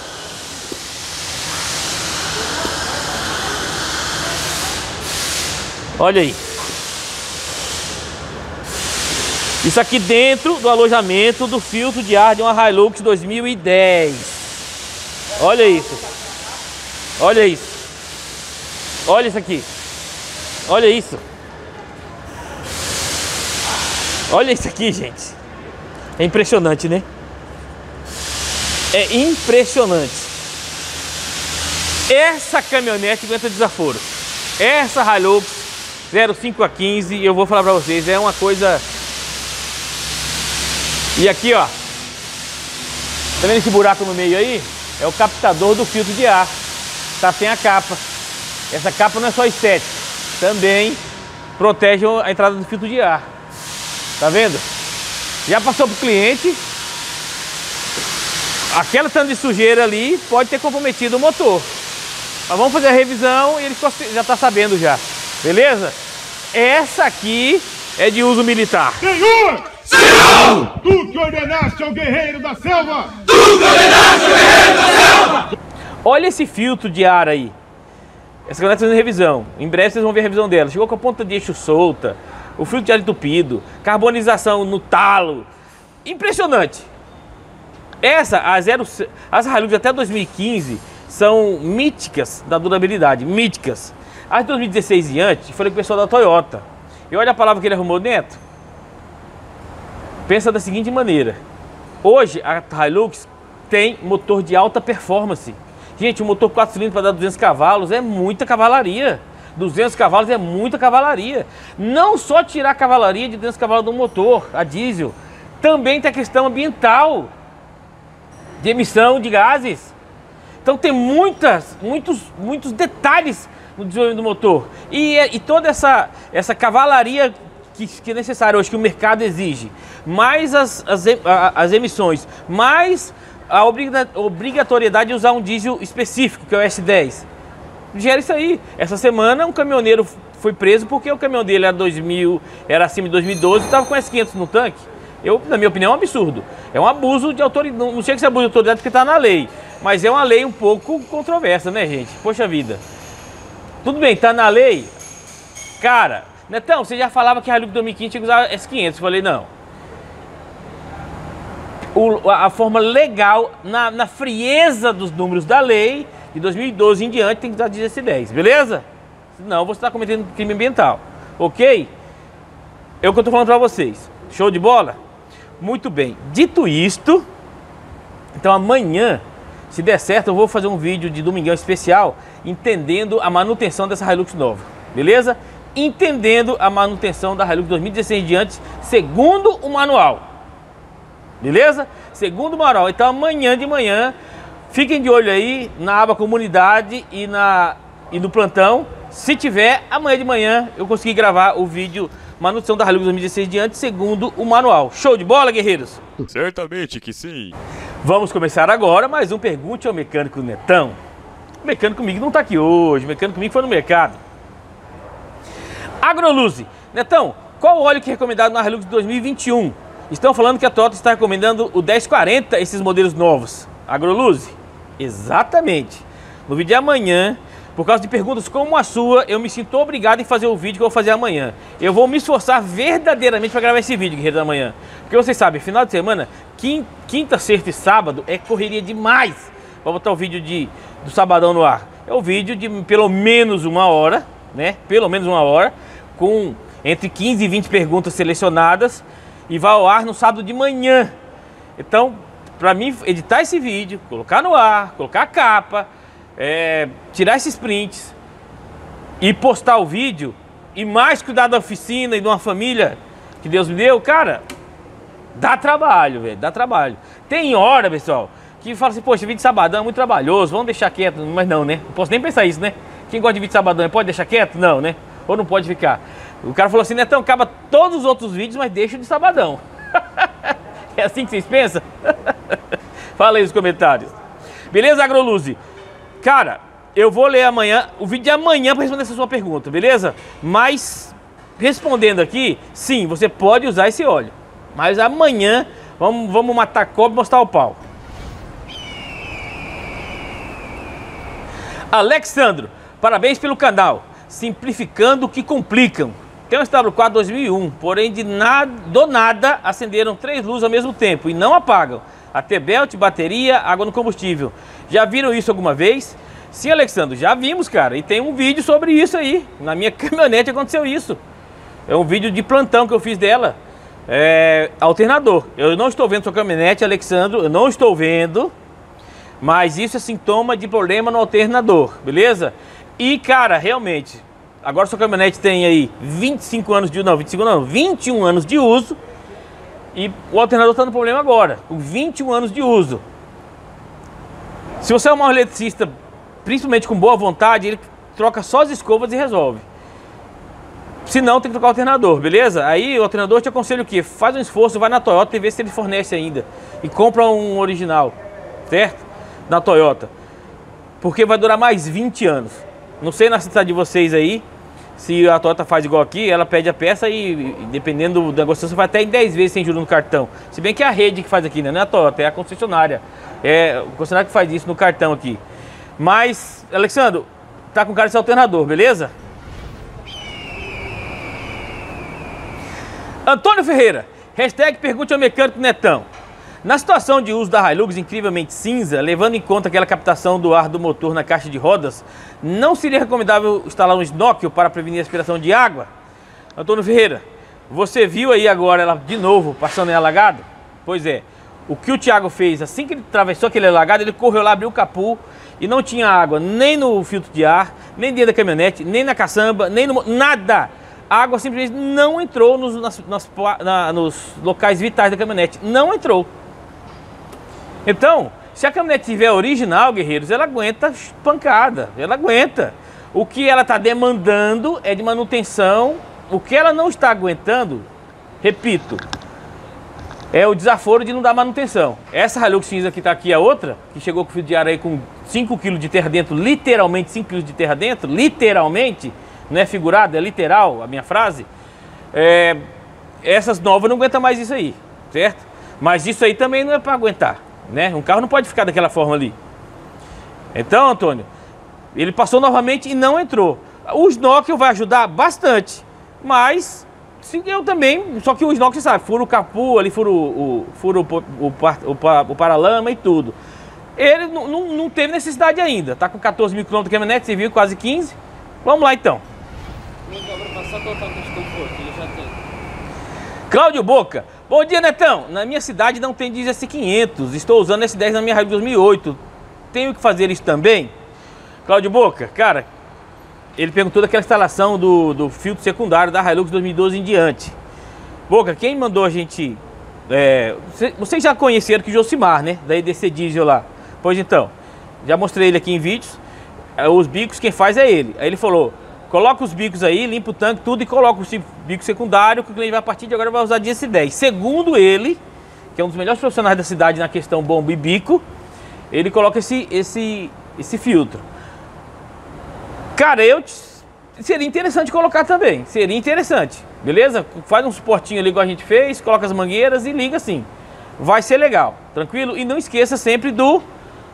Olha aí. Isso aqui dentro do alojamento do filtro de ar de uma Hilux dois mil e dez. Olha isso. Olha isso. Olha isso aqui. Olha isso. Olha isso aqui, gente. É impressionante, né? É impressionante. Essa caminhonete aguenta desaforo. Essa Hilux zero cinco a quinze, eu vou falar pra vocês, é uma coisa... E aqui, ó. Tá vendo esse buraco no meio aí? É o captador do filtro de ar. tá sem a capa. Essa capa não é só estética, também protege a entrada do filtro de ar. Tá vendo? Já passou pro cliente. Aquela tanto de sujeira ali pode ter comprometido o motor. Mas vamos fazer a revisão e ele já tá sabendo já. Beleza? Essa aqui é de uso militar. Senhor! Senhor! Tu que ordenaste ao guerreiro da selva! Tu que ordenaste ao guerreiro da selva! Olha esse filtro de ar aí. Essa caminhonete tá fazendo revisão. Em breve vocês vão ver a revisão dela. Chegou com a ponta de eixo solta, o filtro de ar entupido, carbonização no talo. Impressionante! Essa, a, zero, as Hilux até dois mil e quinze são míticas da durabilidade, míticas. As de dois mil e dezesseis e diante, falei com o pessoal da Toyota. E olha a palavra que ele arrumou dentro. Pensa da seguinte maneira. Hoje a Hilux tem motor de alta performance. Gente, um motor quatro cilindros para dar duzentos cavalos é muita cavalaria. duzentos cavalos é muita cavalaria. Não só tirar a cavalaria de duzentos cavalos do motor, a diesel. Também tem a questão ambiental, de emissão de gases. Então tem muitas, muitos, muitos detalhes no desenvolvimento do motor. E, e toda essa, essa cavalaria que, que é necessária hoje, que o mercado exige, mais as, as, as emissões, mais a obrigatoriedade de usar um diesel específico, que é o S dez. Gera isso aí. Essa semana um caminhoneiro foi preso porque o caminhão dele era, dois mil, era acima de dois mil e doze e estava com S quinhentos no tanque. Eu, na minha opinião, é um absurdo. É um abuso de autoridade. Não chega a ser abuso de autoridade porque está na lei. Mas é uma lei um pouco controversa, né, gente? Poxa vida. Tudo bem, tá na lei. Cara, Netão, você já falava que a Hilux dois mil e quinze tinha que usar S quinhentos. Eu falei, não. O, a, a forma legal, na, na frieza dos números da lei, de dois mil e doze em diante, tem que usar S dez, beleza? Senão você está cometendo crime ambiental. Ok? É o que eu tô falando para vocês. Show de bola? Muito bem. Dito isto, então amanhã, se der certo, eu vou fazer um vídeo de domingão especial entendendo a manutenção dessa Hilux nova, beleza? Entendendo a manutenção da Hilux dois mil e dezesseis em diante, segundo o manual, beleza? Segundo o manual. Então amanhã de manhã, fiquem de olho aí na aba comunidade e, na, e no plantão. Se tiver, amanhã de manhã eu consegui gravar o vídeo manutenção da Hilux dois mil e dezesseis em diante, segundo o manual. Show de bola, guerreiros? Certamente que sim. Vamos começar agora mais um Pergunte ao Mecânico Netão. O mecânico comigo não está aqui hoje, o mecânico comigo foi no mercado. Agroluze. Netão, qual o óleo que é recomendado na Hilux dois mil e vinte e um? Estão falando que a Toyota está recomendando o dez quarenta, esses modelos novos. Agroluze? Exatamente. No vídeo de amanhã, por causa de perguntas como a sua, eu me sinto obrigado em fazer o vídeo que eu vou fazer amanhã. Eu vou me esforçar verdadeiramente para gravar esse vídeo, guerreiro da manhã. Porque vocês sabem, final de semana, quinta, sexta e sábado é correria demais. Vou botar o vídeo de, do sabadão no ar. É o vídeo de pelo menos uma hora, né? Pelo menos uma hora, com entre quinze e vinte perguntas selecionadas e vai ao ar no sábado de manhã. Então, para mim, editar esse vídeo, colocar no ar, colocar a capa, é, tirar esses prints e postar o vídeo e mais cuidar da oficina e de uma família que Deus me deu, cara, dá trabalho, velho, dá trabalho. Tem hora, pessoal, que fala assim, poxa, vídeo de sabadão é muito trabalhoso, vamos deixar quieto. Mas não, né? Não posso nem pensar isso, né? Quem gosta de vídeo de sabadão pode deixar quieto? Não, né? Ou não pode ficar. O cara falou assim, Netão, acaba todos os outros vídeos, mas deixa o de sabadão. É assim que vocês pensam? Fala aí nos comentários. Beleza, Agroluze? Cara, eu vou ler amanhã, o vídeo de amanhã para responder essa sua pergunta, beleza? Mas, respondendo aqui, sim, você pode usar esse óleo. Mas amanhã, vamos, vamos matar a cobra e mostrar o pau. Alexandro, parabéns pelo canal, simplificando o que complicam. Tem um S W quatro dois mil e um, porém de nada, do nada acenderam três luzes ao mesmo tempo e não apagam. Até belt, bateria, água no combustível. Já viram isso alguma vez? Sim, Alexandro, já vimos, cara. E tem um vídeo sobre isso aí. Na minha caminhonete aconteceu isso. É um vídeo de plantão que eu fiz dela. É, alternador. Eu não estou vendo sua caminhonete, Alexandro, eu não estou vendo, mas isso é sintoma de problema no alternador, beleza? E cara, realmente, agora sua caminhonete tem aí vinte e cinco anos de uso, não, vinte e cinco não, vinte e um anos de uso e o alternador está no problema agora, com vinte e um anos de uso. Se você é um eletricista principalmente com boa vontade, ele troca só as escovas e resolve. Se não, tem que trocar o alternador, beleza? Aí o alternador, te aconselho o quê? Faz um esforço, vai na Toyota e vê se ele fornece ainda. E compra um original, certo? Na Toyota. Porque vai durar mais vinte anos. Não sei na cidade de vocês aí, se a Toyota faz igual aqui, ela pede a peça e, dependendo da negociação, vai até em dez vezes sem juros no cartão. Se bem que é a rede que faz aqui, né? Não é a Toyota, é a concessionária. É o concessionário que faz isso no cartão aqui. Mas, Alexandro, tá com cara de alternador, beleza? Antônio Ferreira, hashtag pergunte ao mecânico Netão. Na situação de uso da Hilux incrivelmente cinza, levando em conta aquela captação do ar do motor na caixa de rodas, não seria recomendável instalar um snorkel para prevenir a aspiração de água? Antônio Ferreira, você viu aí agora ela de novo passando em alagado? Pois é, o que o Thiago fez assim que ele atravessou aquele alagado, ele correu lá, abriu o capô e não tinha água nem no filtro de ar, nem dentro da caminhonete, nem na caçamba, nem no... nada! A água simplesmente não entrou nos, nas, nas, na, nos locais vitais da caminhonete. Não entrou. Então, se a caminhonete tiver original, guerreiros, ela aguenta pancada. Ela aguenta. O que ela está demandando é de manutenção. O que ela não está aguentando, repito, é o desaforo de não dar manutenção. Essa Hilux cinza que está aqui, a outra, que chegou com o fio de ar aí com cinco quilos de terra dentro, literalmente cinco quilos de terra dentro, literalmente... Não é figurado, é literal a minha frase. É, essas novas não aguentam mais isso aí, certo? Mas isso aí também não é para aguentar, né? Um carro não pode ficar daquela forma ali. Então, Antônio, ele passou novamente e não entrou. O snorkel vai ajudar bastante, mas sim, eu também... Só que o snorkel, você sabe, fura o capô, ali fura o, fura o, o, o, o, o paralama e tudo. Ele não, não, não teve necessidade ainda. Tá com quatorze mil quilômetros de caminhonete, você viu, quase quinze. Vamos lá, então. Cláudio Boca, bom dia, Netão. Na minha cidade não tem diesel S quinhentos. Estou usando S dez na minha Hilux dois mil e oito. Tenho que fazer isso também? Cláudio Boca, cara, ele perguntou daquela instalação do, do filtro secundário da Hilux dois mil e doze em diante. Boca, quem mandou a gente... É, vocês já conheceram que o Josimar, né? Da E D C Diesel lá. Pois então, já mostrei ele aqui em vídeos. Os bicos quem faz é ele. Aí ele falou... Coloca os bicos aí, limpa o tanque, tudo, e coloca o bico secundário, que o cliente vai, a partir de agora vai usar de S dez. Segundo ele, que é um dos melhores profissionais da cidade na questão bomba e bico, ele coloca esse, esse, esse filtro. Cara, eu te... seria interessante colocar também, seria interessante, beleza? Faz um suportinho ali igual a gente fez, coloca as mangueiras e liga assim. Vai ser legal, tranquilo? E não esqueça sempre do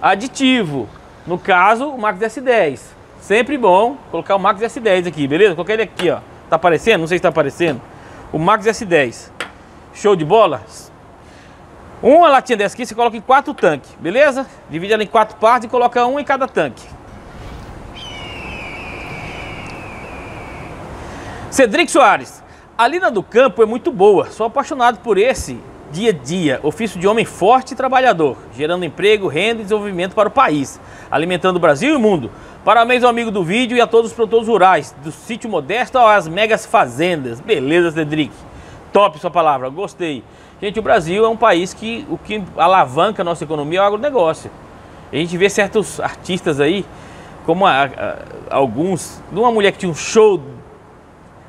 aditivo, no caso o Max S dez. Sempre bom colocar o Max S dez aqui, beleza? Coloquei ele aqui, ó. Tá aparecendo? Não sei se tá aparecendo. O Max S dez. Show de bola? Uma latinha dessa aqui você coloca em quatro tanques, beleza? Divide ela em quatro partes e coloca um em cada tanque. Cedric Soares. A lida do campo é muito boa. Sou apaixonado por esse dia a dia. Ofício de homem forte e trabalhador. Gerando emprego, renda e desenvolvimento para o país. Alimentando o Brasil e o mundo. Parabéns ao amigo do vídeo e a todos os produtores rurais, do sítio modesto às megas fazendas. Beleza, Cedric. Top sua palavra, gostei. Gente, o Brasil é um país que o que alavanca a nossa economia é o agronegócio. A gente vê certos artistas aí, como a, a, alguns, uma mulher que tinha um show,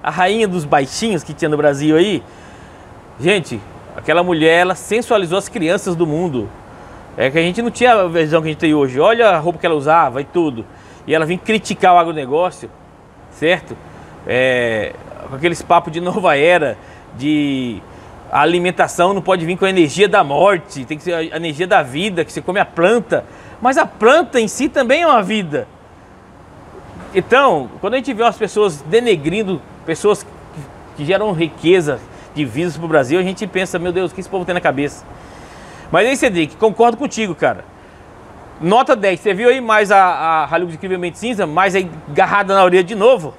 a rainha dos baixinhos que tinha no Brasil aí. Gente, aquela mulher, ela sensualizou as crianças do mundo. É que a gente não tinha a visão que a gente tem hoje. Olha a roupa que ela usava e tudo. E ela vem criticar o agronegócio, certo? É, com aqueles papos de nova era, de a alimentação não pode vir com a energia da morte, tem que ser a energia da vida, que você come a planta. Mas a planta em si também é uma vida. Então, quando a gente vê as pessoas denegrindo, pessoas que, que geram riqueza, divisas para o Brasil, a gente pensa, meu Deus, o que esse povo tem na cabeça? Mas aí, Cedric, concordo contigo, cara. Nota dez, você viu aí mais a, a Hilux incrivelmente cinza, mais aí agarrada na orelha de novo.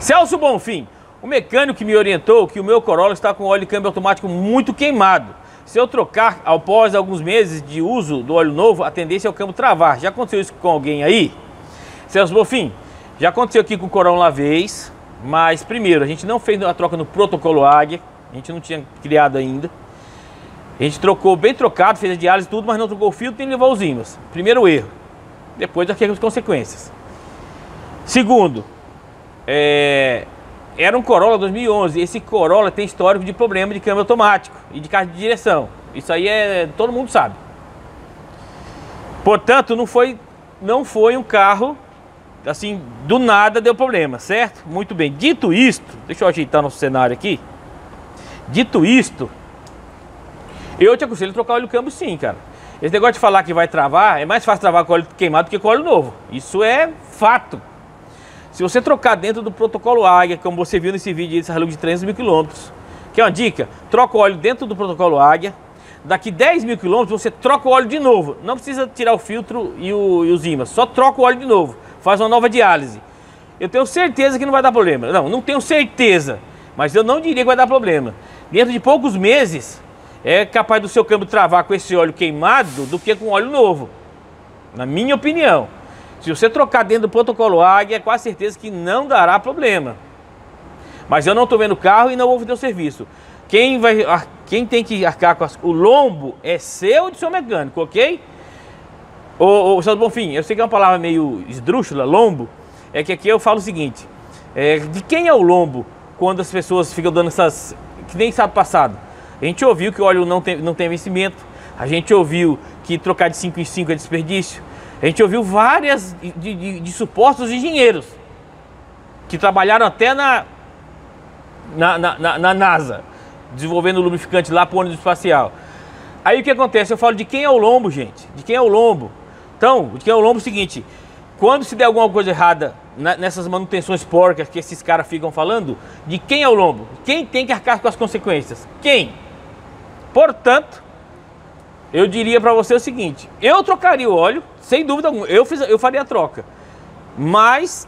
Celso Bonfim, o mecânico que me orientou que o meu Corolla está com óleo e câmbio automático muito queimado. Se eu trocar após alguns meses de uso do óleo novo, a tendência é o câmbio travar. Já aconteceu isso com alguém aí? Celso Bonfim, já aconteceu aqui com o Corolla uma vez, mas primeiro, a gente não fez a troca no Protocolo Águia, a gente não tinha criado ainda. A gente trocou bem trocado, fez a diálise e tudo, mas não trocou o filtro e levou os ímãs. Primeiro erro. Depois aquelas consequências. Segundo, é... era um Corolla dois mil e onze. Esse Corolla tem histórico de problema de câmbio automático e de caixa de direção. Isso aí é todo mundo sabe. Portanto, não foi, não foi um carro, assim, do nada deu problema, certo? Muito bem. Dito isto, deixa eu ajeitar nosso cenário aqui. Dito isto, eu te aconselho a trocar óleo câmbio sim, cara. Esse negócio de falar que vai travar, é mais fácil travar com óleo queimado do que com óleo novo. Isso é fato. Se você trocar dentro do protocolo Águia, como você viu nesse vídeo, esse Hilux de trezentos mil quilômetros, que é uma dica, troca o óleo dentro do protocolo Águia. Daqui dez mil quilômetros você troca o óleo de novo. Não precisa tirar o filtro e, o, e os ímãs. Só troca o óleo de novo. Faz uma nova diálise. Eu tenho certeza que não vai dar problema. Não, não tenho certeza. Mas eu não diria que vai dar problema. Dentro de poucos meses é capaz do seu câmbio travar com esse óleo queimado do que com óleo novo. Na minha opinião. Se você trocar dentro do protocolo Águia, é quase certeza que não dará problema. Mas eu não estou vendo o carro e não vou fazer o serviço. Quem vai... Quem tem que arcar com as, o lombo é seu e do seu mecânico, ok? Ô, ô, senhor Bonfim, eu sei que é uma palavra meio esdrúxula, lombo. É que aqui eu falo o seguinte, é, de quem é o lombo quando as pessoas ficam dando essas... Que nem sabe passado. A gente ouviu que o óleo não tem, não tem vencimento. A gente ouviu que trocar de cinco em cinco é desperdício. A gente ouviu várias de, de, de supostos engenheiros que trabalharam até na, na, na, na, na NASA, desenvolvendo lubrificante lá para o ônibus espacial. Aí o que acontece? Eu falo de quem é o lombo, gente. De quem é o lombo. Então, de quem é o lombo é o seguinte. Quando se der alguma coisa errada na, nessas manutenções porcas que esses caras ficam falando, de quem é o lombo? Quem tem que arcar com as consequências? Quem? Portanto, eu diria para você o seguinte. Eu trocaria o óleo, sem dúvida alguma. Eu, fiz, eu faria a troca. Mas,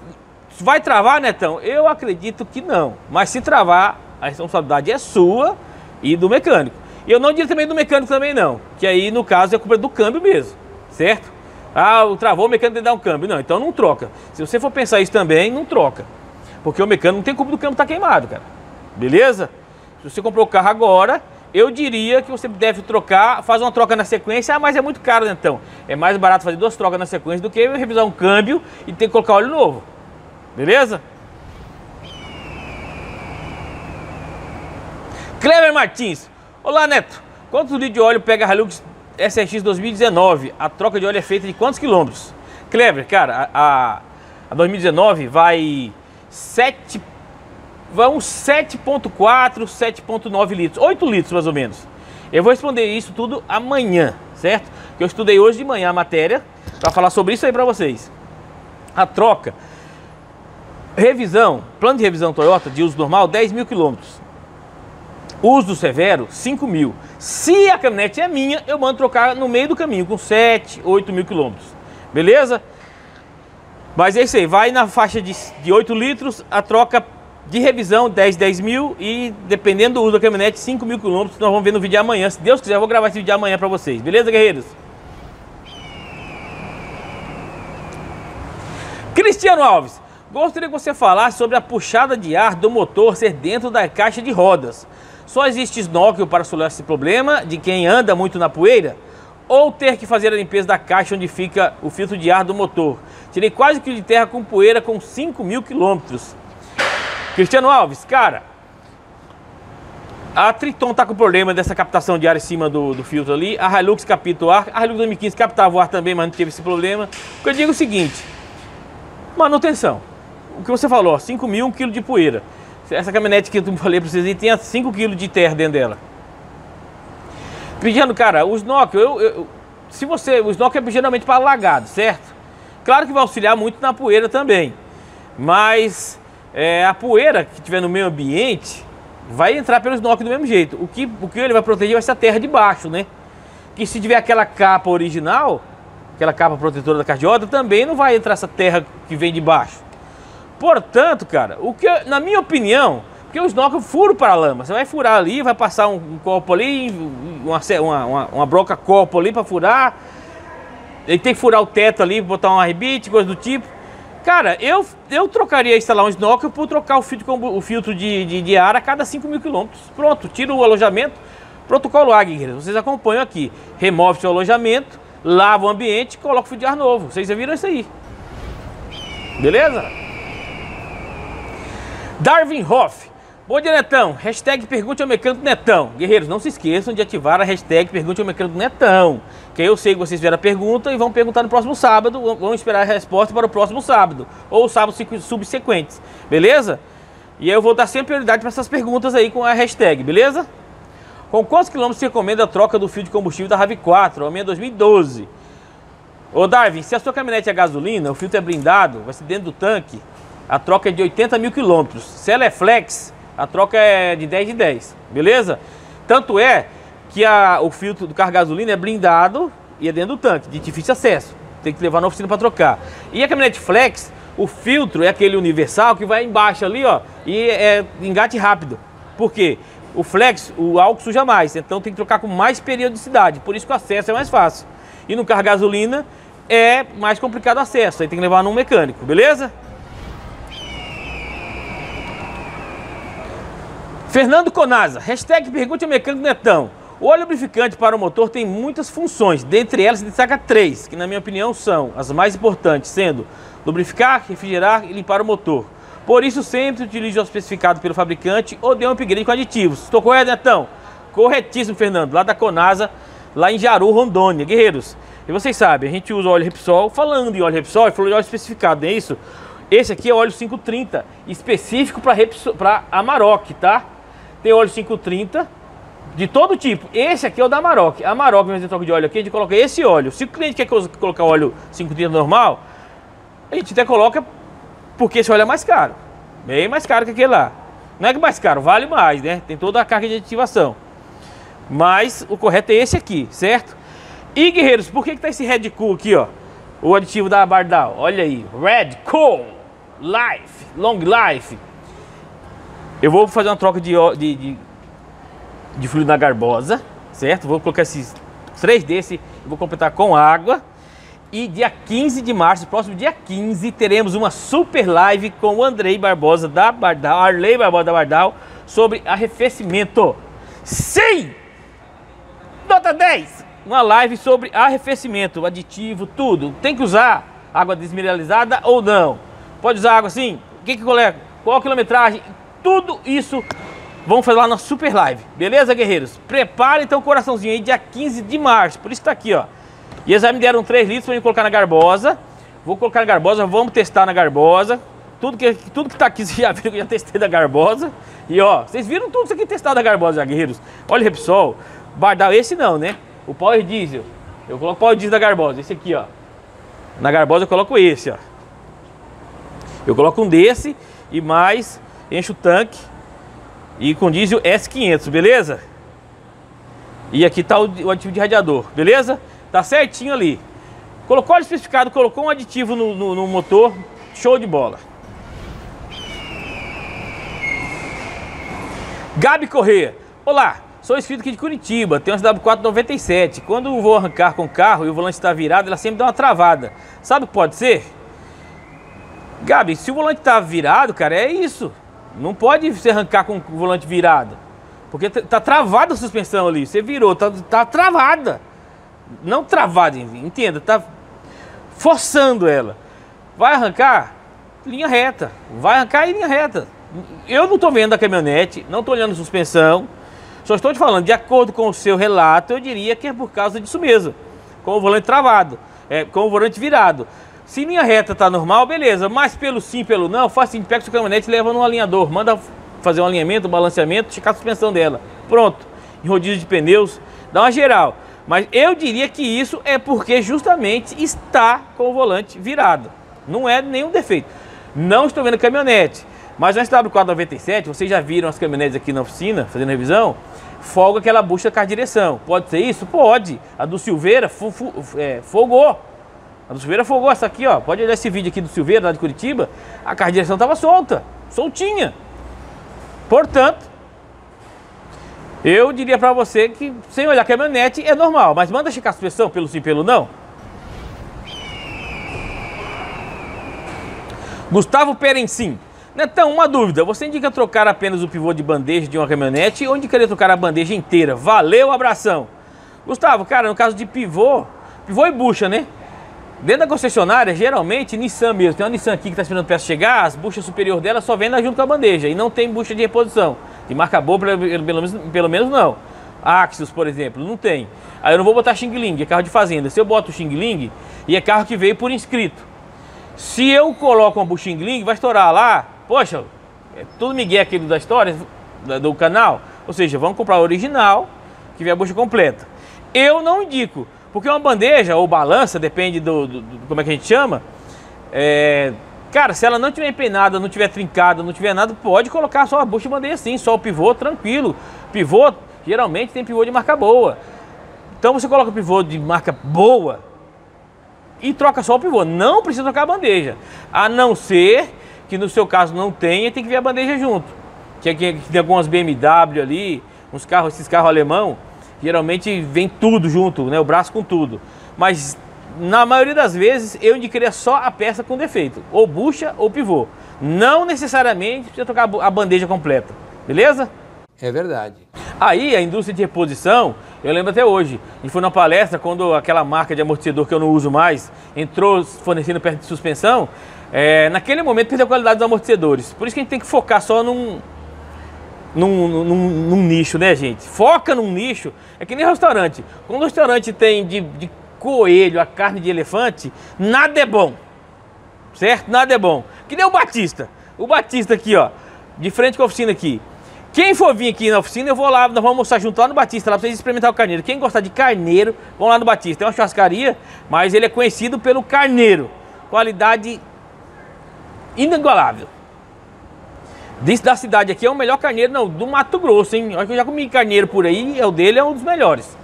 vai travar, Netão? Eu acredito que não. Mas se travar... A responsabilidade é sua e do mecânico. E eu não diria também do mecânico também não, que aí no caso é culpa do câmbio mesmo, certo? Ah, travou, o mecânico tem que dar um câmbio. Não, então não troca. Se você for pensar isso também, não troca. Porque o mecânico não tem culpa do câmbio estar queimado, cara. Beleza? Se você comprou o carro agora, eu diria que você deve trocar, faz uma troca na sequência. Ah, mas é muito caro, então. É mais barato fazer duas trocas na sequência do que revisar um câmbio e ter que colocar óleo novo. Beleza? Cleber Martins, olá Neto, quantos litros de óleo pega a Hilux S R X dois mil e dezenove? A troca de óleo é feita de quantos quilômetros? Cleber, cara, a, a dois mil e dezenove vai sete, vai uns sete ponto quatro, sete ponto nove litros, oito litros mais ou menos. Eu vou responder isso tudo amanhã, certo? Que eu estudei hoje de manhã a matéria para falar sobre isso aí para vocês. A troca, revisão, plano de revisão Toyota de uso normal dez mil quilômetros. Uso severo, cinco mil. Se a caminhonete é minha, eu mando trocar no meio do caminho, com sete, oito mil quilômetros. Beleza? Mas é isso aí, vai na faixa de, de oito litros, a troca de revisão dez, dez mil e dependendo do uso da caminhonete, cinco mil quilômetros. Nós vamos ver no vídeo de amanhã. Se Deus quiser, eu vou gravar esse vídeo de amanhã pra vocês. Beleza, guerreiros? Cristiano Alves, gostaria que você falasse sobre a puxada de ar do motor ser dentro da caixa de rodas. Só existe snorkel para solucionar esse problema de quem anda muito na poeira? Ou ter que fazer a limpeza da caixa onde fica o filtro de ar do motor? Tirei quase um quilo de terra com poeira com cinco mil quilômetros. Cristiano Alves, cara, a Triton está com problema dessa captação de ar em cima do, do filtro ali. A Hilux capta o ar. A Hilux dois mil e quinze captava o ar também, mas não teve esse problema. Eu digo o seguinte, manutenção. O que você falou, cinco mil, um quilo de poeira. Essa caminhonete que eu falei pra vocês aí tem cinco quilos de terra dentro dela. Pedindo, cara, o snorkel, eu, eu, se você, o snorkel é geralmente para alagado, certo? Claro que vai auxiliar muito na poeira também. Mas é, a poeira que tiver no meio ambiente vai entrar pelo snorkel do mesmo jeito. O que, o que ele vai proteger vai ser a terra de baixo, né? Que se tiver aquela capa original, aquela capa protetora da cardiota, também não vai entrar essa terra que vem de baixo. Portanto, cara, o que, na minha opinião, porque o snorkel furo para a lama. Você vai furar ali, vai passar um, um copo ali, uma, uma, uma broca copo ali para furar. Ele tem que furar o teto ali, botar um arrebite, coisa do tipo. Cara, eu, eu trocaria instalar um snorkel por trocar o filtro, o filtro de, de, de ar a cada cinco mil quilômetros. Pronto, tira o alojamento, Protocolo Águia, vocês acompanham aqui. Remove seu alojamento, lava o ambiente e coloca o fio de ar novo. Vocês já viram isso aí. Beleza? Darwin Hoff. Bom dia, Netão. Hashtag Pergunte ao Mecânico Netão. Guerreiros, não se esqueçam de ativar a hashtag Pergunte ao Mecânico Netão. Que aí eu sei que vocês fizeram a pergunta e vão perguntar no próximo sábado. Vão esperar a resposta para o próximo sábado. Ou sábados subsequentes. Beleza? E aí eu vou dar sempre prioridade para essas perguntas aí com a hashtag. Beleza? Com quantos quilômetros você recomenda a troca do fio de combustível da R A V quatro? A minha dois mil e doze. Ô, Darwin, se a sua caminhonete é gasolina, o filtro é blindado, vai ser dentro do tanque, a troca é de oitenta mil quilômetros. Se ela é flex... a troca é de dez de dez, beleza? Tanto é que a, o filtro do carro gasolina é blindado e é dentro do tanque, de difícil acesso. Tem que levar na oficina para trocar. E a caminhonete flex, o filtro é aquele universal que vai embaixo ali, ó, e é engate rápido. Por quê? O flex, o álcool suja mais, então tem que trocar com mais periodicidade, por isso que o acesso é mais fácil. E no carro gasolina é mais complicado o acesso, aí tem que levar num mecânico, beleza? Fernando Conasa, hashtag Pergunte ao Mecânico Netão. O óleo lubrificante para o motor tem muitas funções, dentre elas se destaca três, que na minha opinião são as mais importantes, sendo lubrificar, refrigerar e limpar o motor. Por isso sempre utilizo o especificado pelo fabricante ou dê um upgrade com aditivos. Estou correto, Netão? Corretíssimo, Fernando, lá da Conasa, lá em Jaru, Rondônia. Guerreiros, e vocês sabem, a gente usa óleo Repsol. Falando em óleo Repsol, falou de óleo especificado, não é isso? Esse aqui é óleo quinhentos e trinta, específico para Amarok, tá? Tem óleo quinhentos e trinta de todo tipo. Esse aqui é o da Amarok. A Amarok, nós trocamos de óleo aqui, a gente coloca esse óleo. Se o cliente quer colocar óleo quinhentos e trinta normal, a gente até coloca, porque esse óleo é mais caro. Bem mais caro que aquele lá. Não é que mais caro, vale mais, né? Tem toda a carga de ativação. Mas o correto é esse aqui, certo? E, guerreiros, por que que tá esse Red Cool aqui, ó? O aditivo da Bardahl. Olha aí. Red Cool Life. Long Life. Eu vou fazer uma troca de, de, de, de fluido na Garbosa, certo? Vou colocar esses três desse, vou completar com água. E dia quinze de março, próximo dia quinze, teremos uma super live com o Andrei Barbosa da Bardahl, Arley Barbosa da Bardahl, sobre arrefecimento. Sim! Nota dez! Uma live sobre arrefecimento, aditivo, tudo. Tem que usar água desmineralizada ou não? Pode usar água assim? O que que colega? Qual a quilometragem? Tudo isso vamos fazer lá na super live, beleza, guerreiros? Prepara então o coraçãozinho aí, dia quinze de março, por isso que tá aqui, ó. E eles já me deram três litros pra eu colocar na Garbosa. Vou colocar na Garbosa, vamos testar na Garbosa. Tudo que, tudo que tá aqui, vocês já viram que eu já testei da Garbosa. E ó, vocês viram tudo isso aqui testado da Garbosa já, guerreiros. Olha o Repsol, Bardahl, esse não, né? O Power Diesel, eu coloco o Power Diesel da Garbosa, esse aqui, ó. Na Garbosa eu coloco esse, ó. Eu coloco um desse e mais... enche o tanque e com diesel S quinhentos, beleza? E aqui tá o, o aditivo de radiador, beleza? Tá certinho ali. Colocou o óleo especificado, colocou um aditivo no, no, no motor, show de bola. Gabi Corrêa. Olá, sou inscrito aqui de Curitiba, tenho uma S W quatro noventa e sete. Quando vou arrancar com o carro e o volante está virado, ela sempre dá uma travada. Sabe o que pode ser? Gabi, se o volante tá virado, cara, é isso. Não pode você arrancar com o volante virado, porque tá travada a suspensão ali. Você virou, tá, tá travada. Não travada, entenda, tá forçando ela. Vai arrancar linha reta, vai arrancar em linha reta. Eu não tô vendo a caminhonete, não tô olhando a suspensão, só estou te falando, de acordo com o seu relato, eu diria que é por causa disso mesmo. Com o volante travado, é, com o volante virado. Se linha reta tá normal, beleza, mas pelo sim, pelo não, faz assim, pega o seu caminhonete e leva no alinhador, manda fazer um alinhamento, um balanceamento, checar a suspensão dela, pronto, em rodízio de pneus, dá uma geral. Mas eu diria que isso é porque justamente está com o volante virado, não é nenhum defeito. Não estou vendo caminhonete, mas na S W quatro noventa e sete, vocês já viram as caminhonetes aqui na oficina, fazendo revisão, folga aquela bucha com a direção, pode ser isso? Pode, a do Silveira é, folgou. A do Silveira folgou essa aqui, ó. Pode olhar esse vídeo aqui do Silveira, lá de Curitiba. A carga de direção estava solta, soltinha. Portanto, eu diria pra você que sem olhar a caminhonete é normal. Mas manda checar a suspensão pelo sim, pelo não. Gustavo Perencin. Netão, uma dúvida, você indica trocar apenas o pivô de bandeja de uma caminhonete ou indicaria trocar a bandeja inteira? Valeu, abração! Gustavo, cara, no caso de pivô, pivô e bucha, né? Dentro da concessionária, geralmente, Nissan mesmo, tem uma Nissan aqui que está esperando peça chegar, as buchas superior dela só vem junto com a bandeja e não tem bucha de reposição, de marca boa pelo, pelo, menos, pelo menos não. Axios, por exemplo, não tem. Aí eu não vou botar Xing Ling, é carro de fazenda. Se eu boto o Xing Ling, e é carro que veio por inscrito. Se eu coloco uma Xing Ling, vai estourar lá. Poxa, é tudo migué aquele da história, do canal. Ou seja, vamos comprar o original, que vem a bucha completa. Eu não indico, porque uma bandeja ou balança, depende do, do, do como é que a gente chama. É, cara, se ela não tiver empenada, não tiver trincada, não tiver nada, pode colocar só a bucha e bandeja assim, só o pivô, tranquilo. Pivô, geralmente tem pivô de marca boa. Então você coloca o pivô de marca boa e troca só o pivô. Não precisa trocar a bandeja. A não ser que no seu caso não tenha, tem que ver a bandeja junto. Que tem algumas B M W ali, uns carros, esses carros alemão, geralmente vem tudo junto, né? O braço com tudo. Mas na maioria das vezes eu indicaria só a peça com defeito, ou bucha ou pivô. Não necessariamente precisa trocar a bandeja completa, beleza? É verdade. Aí a indústria de reposição, eu lembro até hoje, a gente foi numa palestra quando aquela marca de amortecedor que eu não uso mais entrou fornecendo peça de suspensão, é, naquele momento perdeu a qualidade dos amortecedores. Por isso que a gente tem que focar só num, num, num, num nicho, né, gente? Foca num nicho, é que nem restaurante. Quando o restaurante tem de, de coelho a carne de elefante, nada é bom, certo? Nada é bom. Que nem o Batista. O Batista aqui, ó, de frente com a oficina aqui. Quem for vir aqui na oficina, eu vou lá, nós vamos almoçar junto lá no Batista, lá pra vocês experimentar o carneiro. Quem gostar de carneiro, vão lá no Batista. É uma churrascaria, mas ele é conhecido pelo carneiro. Qualidade inigualável. Diz da cidade aqui, é o melhor carneiro, não, do Mato Grosso, hein? Eu acho que eu já comi carneiro por aí, é o dele, é um dos melhores.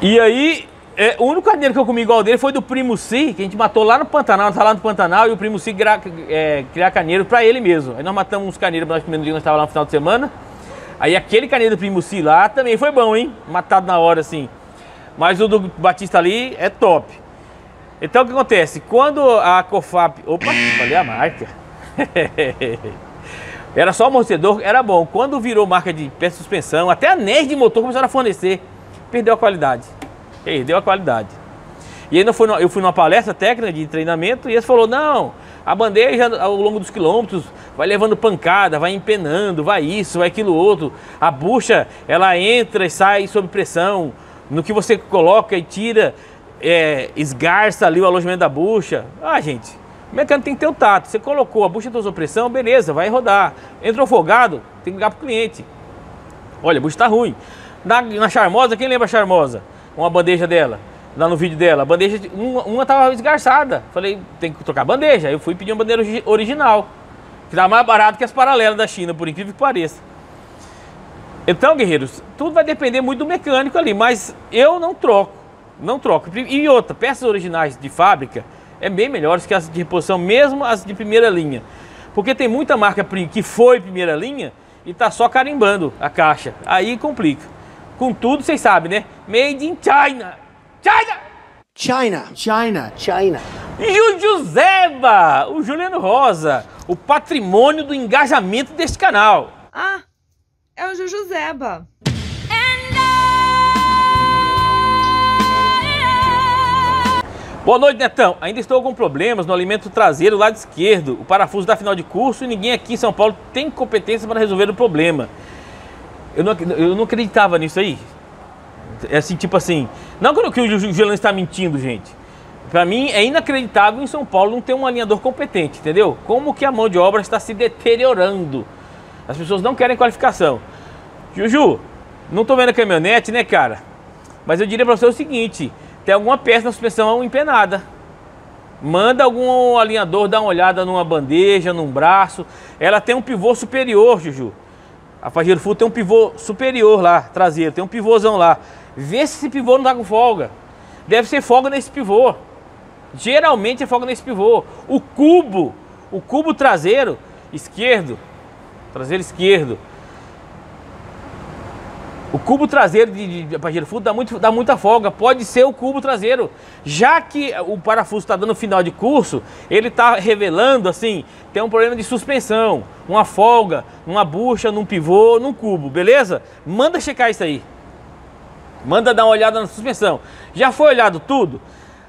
E aí, é, o único carneiro que eu comi igual ao dele foi do Primo Si, que a gente matou lá no Pantanal, tá lá no Pantanal, e o Primo Si gra, é, criar carneiro pra ele mesmo. Aí nós matamos uns carneiros pra nós comermos no dia que nós estávamos lá no final de semana. Aí aquele carneiro do Primo Si lá também foi bom, hein? Matado na hora, assim. Mas o do Batista ali é top. Então o que acontece? Quando a Cofap... Opa, falei a marca. Era só o amortecedor, era bom. Quando virou marca de peça de suspensão, até anéis de motor começaram a fornecer. Perdeu a qualidade. Perdeu a qualidade. E aí eu fui, numa, eu fui numa palestra técnica de treinamento e eles falaram, não, a bandeja ao longo dos quilômetros vai levando pancada, vai empenando, vai isso, vai aquilo outro. A bucha, ela entra e sai sob pressão. No que você coloca e tira, é, esgarça ali o alojamento da bucha. Ah, gente, o mecânico tem que ter o tato. Você colocou a bucha entrou sob pressão, beleza, vai rodar. Entrou folgado, tem que ligar pro cliente. Olha, a bucha tá ruim. Na, na Charmosa, quem lembra a Charmosa? Uma bandeja dela, lá no vídeo dela, a bandeja, uma, uma tava esgarçada. Falei, tem que trocar a bandeja. Eu fui pedir uma bandeira original, que tá mais barato que as paralelas da China, por incrível que pareça. Então, guerreiros, tudo vai depender muito do mecânico ali, mas eu não troco, não troco. E outra, peças originais de fábrica é bem melhores que as de reposição, mesmo as de primeira linha. Porque tem muita marca que foi primeira linha e tá só carimbando a caixa, aí complica. Contudo, vocês sabem, né? Made in China. China! China! China! China! E o Joseba, o Juliano Rosa, o patrimônio do engajamento deste canal. Ah, é o Jujuzeba. Boa noite, Netão. Ainda estou com problemas no alimento traseiro, lado esquerdo. O parafuso dá final de curso e ninguém aqui em São Paulo tem competência para resolver o problema. Eu não, eu não acreditava nisso aí. É assim, tipo assim... Não que o Juliano está mentindo, gente. Pra mim, é inacreditável em São Paulo não ter um alinhador competente, entendeu? Como que a mão de obra está se deteriorando. As pessoas não querem qualificação. Juju, não tô vendo a caminhonete, né, cara? Mas eu diria pra você o seguinte. Tem alguma peça na suspensão empenada. Manda algum alinhador dar uma olhada numa bandeja, num braço. Ela tem um pivô superior, Juju. A Pajero Full tem um pivô superior lá, traseiro, tem um pivôzão lá. Vê se esse pivô não tá com folga. Deve ser folga nesse pivô. Geralmente é folga nesse pivô. O cubo, o cubo traseiro esquerdo, traseiro esquerdo, O cubo traseiro de, de Pajero Full dá, muito, dá muita folga, pode ser o cubo traseiro. Já que o parafuso está dando final de curso, ele está revelando, assim, tem um problema de suspensão, uma folga, uma bucha, num pivô, num cubo, beleza? Manda checar isso aí. Manda dar uma olhada na suspensão. Já foi olhado tudo?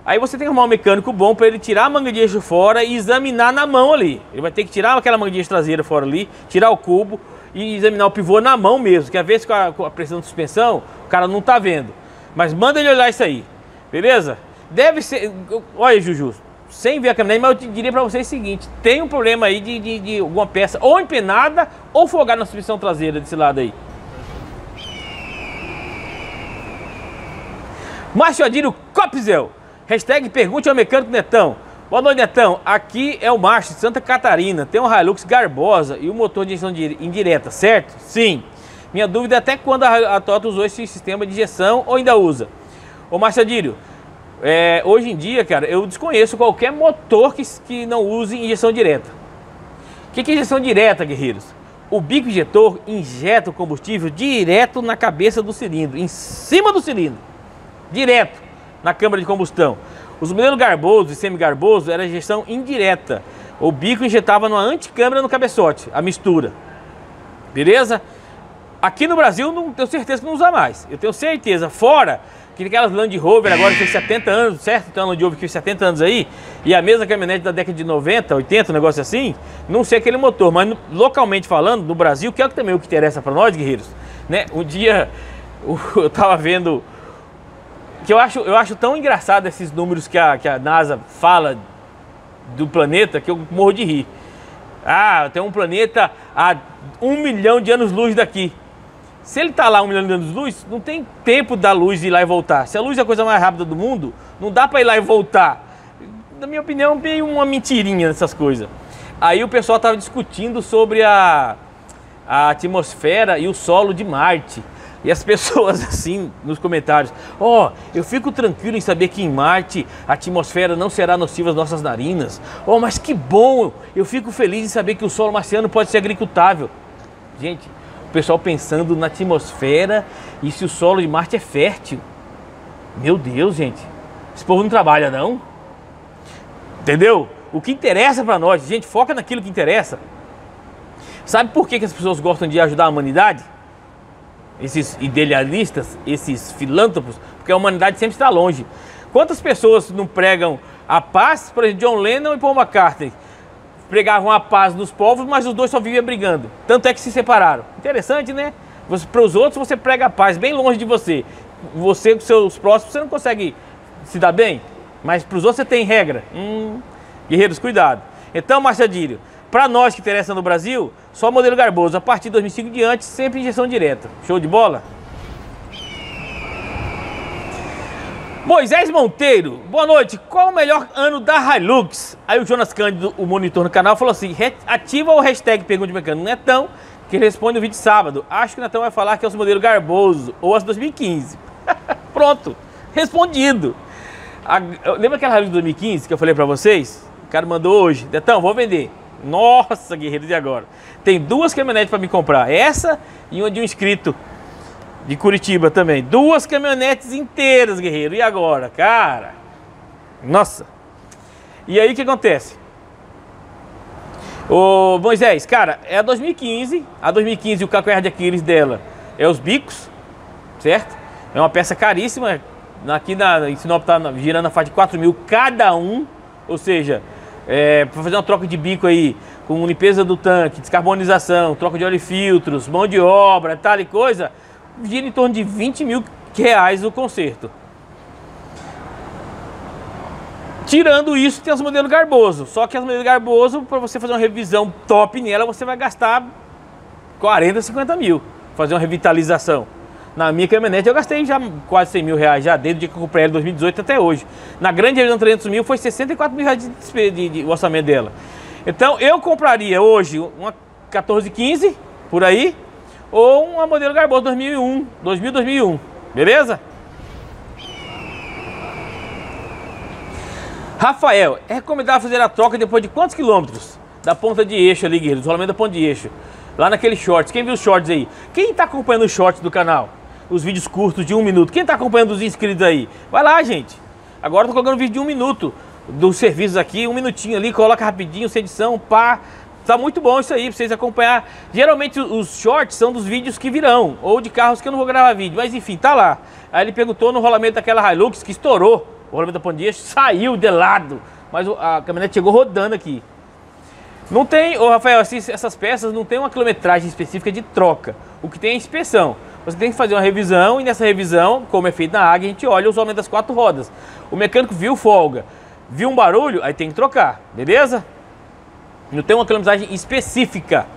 Aí você tem que arrumar um mecânico bom para ele tirar a manga de eixo fora e examinar na mão ali. Ele vai ter que tirar aquela manga de eixo traseira fora ali, tirar o cubo e examinar o pivô na mão mesmo, que às vezes com a, com a pressão de suspensão o cara não tá vendo. Mas manda ele olhar isso aí, beleza? Deve ser... Olha, Juju, sem ver a caminhonete, mas eu te diria para vocês o seguinte, tem um problema aí de, de, de alguma peça ou empenada ou folgada na suspensão traseira desse lado aí. Márcio Adílio Copzel, hashtag pergunte ao mecânico Netão. Boa noite, Netão. Aqui é o Márcio de Santa Catarina. Tem um Hilux Garbosa e um motor de injeção indireta, certo? Sim. Minha dúvida é até quando a, a Toyota usou esse sistema de injeção ou ainda usa. Ô Márcio Adílio, é, hoje em dia, cara, eu desconheço qualquer motor que, que não use injeção direta. O que, que é injeção direta, guerreiros? O bico injetor injeta o combustível direto na cabeça do cilindro, em cima do cilindro, direto na câmara de combustão. Os modelos Garboso e semi-Garboso era injeção indireta. O bico injetava numa anticâmara no cabeçote, a mistura. Beleza? Aqui no Brasil, não tenho certeza que não usa mais. Eu tenho certeza. Fora que aquelas Land Rover agora tem setenta anos, certo? Então a Land Rover tem setenta anos aí. E a mesma caminhonete da década de noventa, oitenta, um negócio assim. Não sei aquele motor, mas localmente falando, no Brasil, que é também o que interessa para nós, guerreiros. Né? Um dia eu tava vendo... Que eu acho, eu acho tão engraçado esses números que a, que a NASA fala do planeta, que eu morro de rir. Ah, tem um planeta a um milhão de anos-luz daqui. Se ele está lá um milhão de anos-luz, não tem tempo da luz ir lá e voltar. Se a luz é a coisa mais rápida do mundo, não dá para ir lá e voltar. Na minha opinião, tem uma mentirinha nessas coisas. Aí o pessoal estava discutindo sobre a, a atmosfera e o solo de Marte. E as pessoas assim, nos comentários, ó, oh, eu fico tranquilo em saber que em Marte a atmosfera não será nociva às nossas narinas. Ó, oh, mas que bom, eu fico feliz em saber que o solo marciano pode ser agricultável. Gente, o pessoal pensando na atmosfera e se o solo de Marte é fértil. Meu Deus, gente, esse povo não trabalha não. Entendeu? O que interessa pra nós, gente, foca naquilo que interessa. Sabe por que, que as pessoas gostam de ajudar a humanidade? Esses idealistas, esses filântropos, porque a humanidade sempre está longe. Quantas pessoas não pregam a paz? Por exemplo, John Lennon e Paul McCartney pregavam a paz nos povos, mas os dois só viviam brigando. Tanto é que se separaram. Interessante, né? Você, para os outros você prega a paz bem longe de você. Você com seus próximos você não consegue se dar bem, mas para os outros você tem regra. Hum, guerreiros, cuidado. Então, Márcio Adílio, para nós que interessa no Brasil, só modelo Garboso. A partir de dois mil e cinco em diante, sempre injeção direta. Show de bola? Moisés Monteiro, boa noite. Qual o melhor ano da Hilux? Aí o Jonas Cândido, o monitor no canal, falou assim, ativa o hashtag Pergunte Mecânico Netão, que responde o vídeo sábado. Acho que o Netão vai falar que é os modelos Garboso ou as dois mil e quinze. Pronto, respondido. A, lembra aquela Hilux dois mil e quinze que eu falei para vocês? O cara mandou hoje. Netão, vou vender. Nossa, guerreiros, e agora? Tem duas caminhonetes para me comprar. Essa e uma de um inscrito de Curitiba também. Duas caminhonetes inteiras, guerreiro. E agora, cara? Nossa. E aí, o que acontece? Ô, Moisés, cara, é a dois mil e quinze. A dois mil e quinze, o calcanhar de Aquiles dela é os bicos, certo? É uma peça caríssima. Aqui na, em Sinop tá girando a faixa de quatro mil cada um. Ou seja... É, para fazer uma troca de bico aí, com limpeza do tanque, descarbonização, troca de óleo e filtros, mão de obra, tal e coisa, gira em torno de vinte mil reais o conserto. Tirando isso, tem os modelos Garboso. Só que as modelos Garboso, para você fazer uma revisão top nela, você vai gastar quarenta, cinquenta mil. Fazer uma revitalização. Na minha caminhonete eu gastei já quase cem mil reais, já desde o dia que eu comprei ela em dois mil e dezoito até hoje. Na grande revisão trezentos mil foi sessenta e quatro mil reais de, de, de, o orçamento dela. Então eu compraria hoje uma quatorze, quinze, por aí, ou uma modelo Garboso dois mil e um, beleza? Rafael, é recomendável fazer a troca depois de quantos quilômetros? Da ponta de eixo ali, guerreiro, do rolamento da ponta de eixo. Lá naquele shorts, quem viu os shorts aí? Quem tá acompanhando os shorts do canal? os vídeos curtos de um minuto. Quem tá acompanhando os inscritos aí? Vai lá, gente. Agora eu tô colocando vídeo de um minuto dos serviços aqui, um minutinho ali, coloca rapidinho, sem edição, pá. Tá muito bom isso aí, pra vocês acompanhar. Geralmente os shorts são dos vídeos que virão, ou de carros que eu não vou gravar vídeo, mas enfim, tá lá. Aí ele perguntou no rolamento daquela Hilux que estourou, o rolamento da pandinha saiu de lado, mas a caminhonete chegou rodando aqui. Não tem, ô Rafael, assim, essas peças não tem uma quilometragem específica de troca. O que tem é inspeção. Você tem que fazer uma revisão e nessa revisão, como é feito na Águia, a gente olha os aumentos das quatro rodas. O mecânico viu folga, viu um barulho, aí tem que trocar, beleza? Não tem uma quilometragem específica.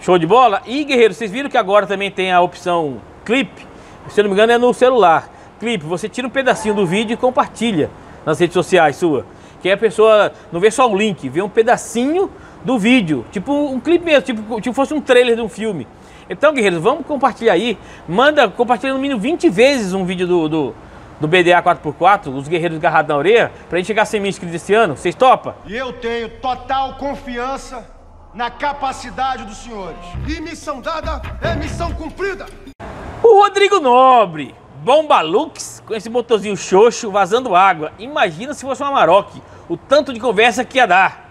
Show de bola? E, guerreiro, vocês viram que agora também tem a opção clipe? Se eu não me engano é no celular. Clipe, você tira um pedacinho do vídeo e compartilha nas redes sociais sua. Que a pessoa não vê só o link, vê um pedacinho do vídeo, tipo um clipe mesmo, tipo, tipo fosse um trailer de um filme. Então, guerreiros, vamos compartilhar aí. Manda, compartilha no mínimo vinte vezes um vídeo do, do, do B D A quatro por quatro, os guerreiros agarrados na orelha, pra gente chegar a cem mil inscritos esse ano. Vocês topam? E eu tenho total confiança na capacidade dos senhores. E missão dada é missão cumprida. O Rodrigo Nobre, Bomba Lux, com esse motorzinho xoxo vazando água. Imagina se fosse um Amarok. O tanto de conversa que ia dar.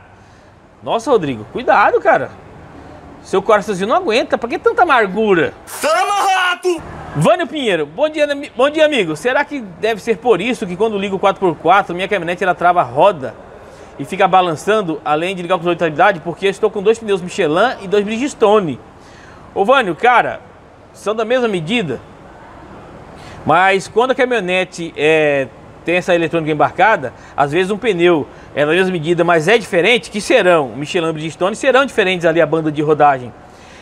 Nossa, Rodrigo, cuidado, cara. Seu coraçãozinho não aguenta, pra que tanta amargura? Tamo rato! Vânio Pinheiro, bom dia, bom dia, amigo. Será que deve ser por isso que quando ligo o quatro por quatro, minha caminhonete ela trava a roda e fica balançando, além de ligar com velocidade? Porque eu estou com dois pneus Michelin e dois Bridgestone. Ô, Vânio, cara, são da mesma medida, mas quando a caminhonete é... tem essa eletrônica embarcada, às vezes um pneu é da mesma medida, mas é diferente, que serão, Michelin e Bridgestone serão diferentes ali a banda de rodagem.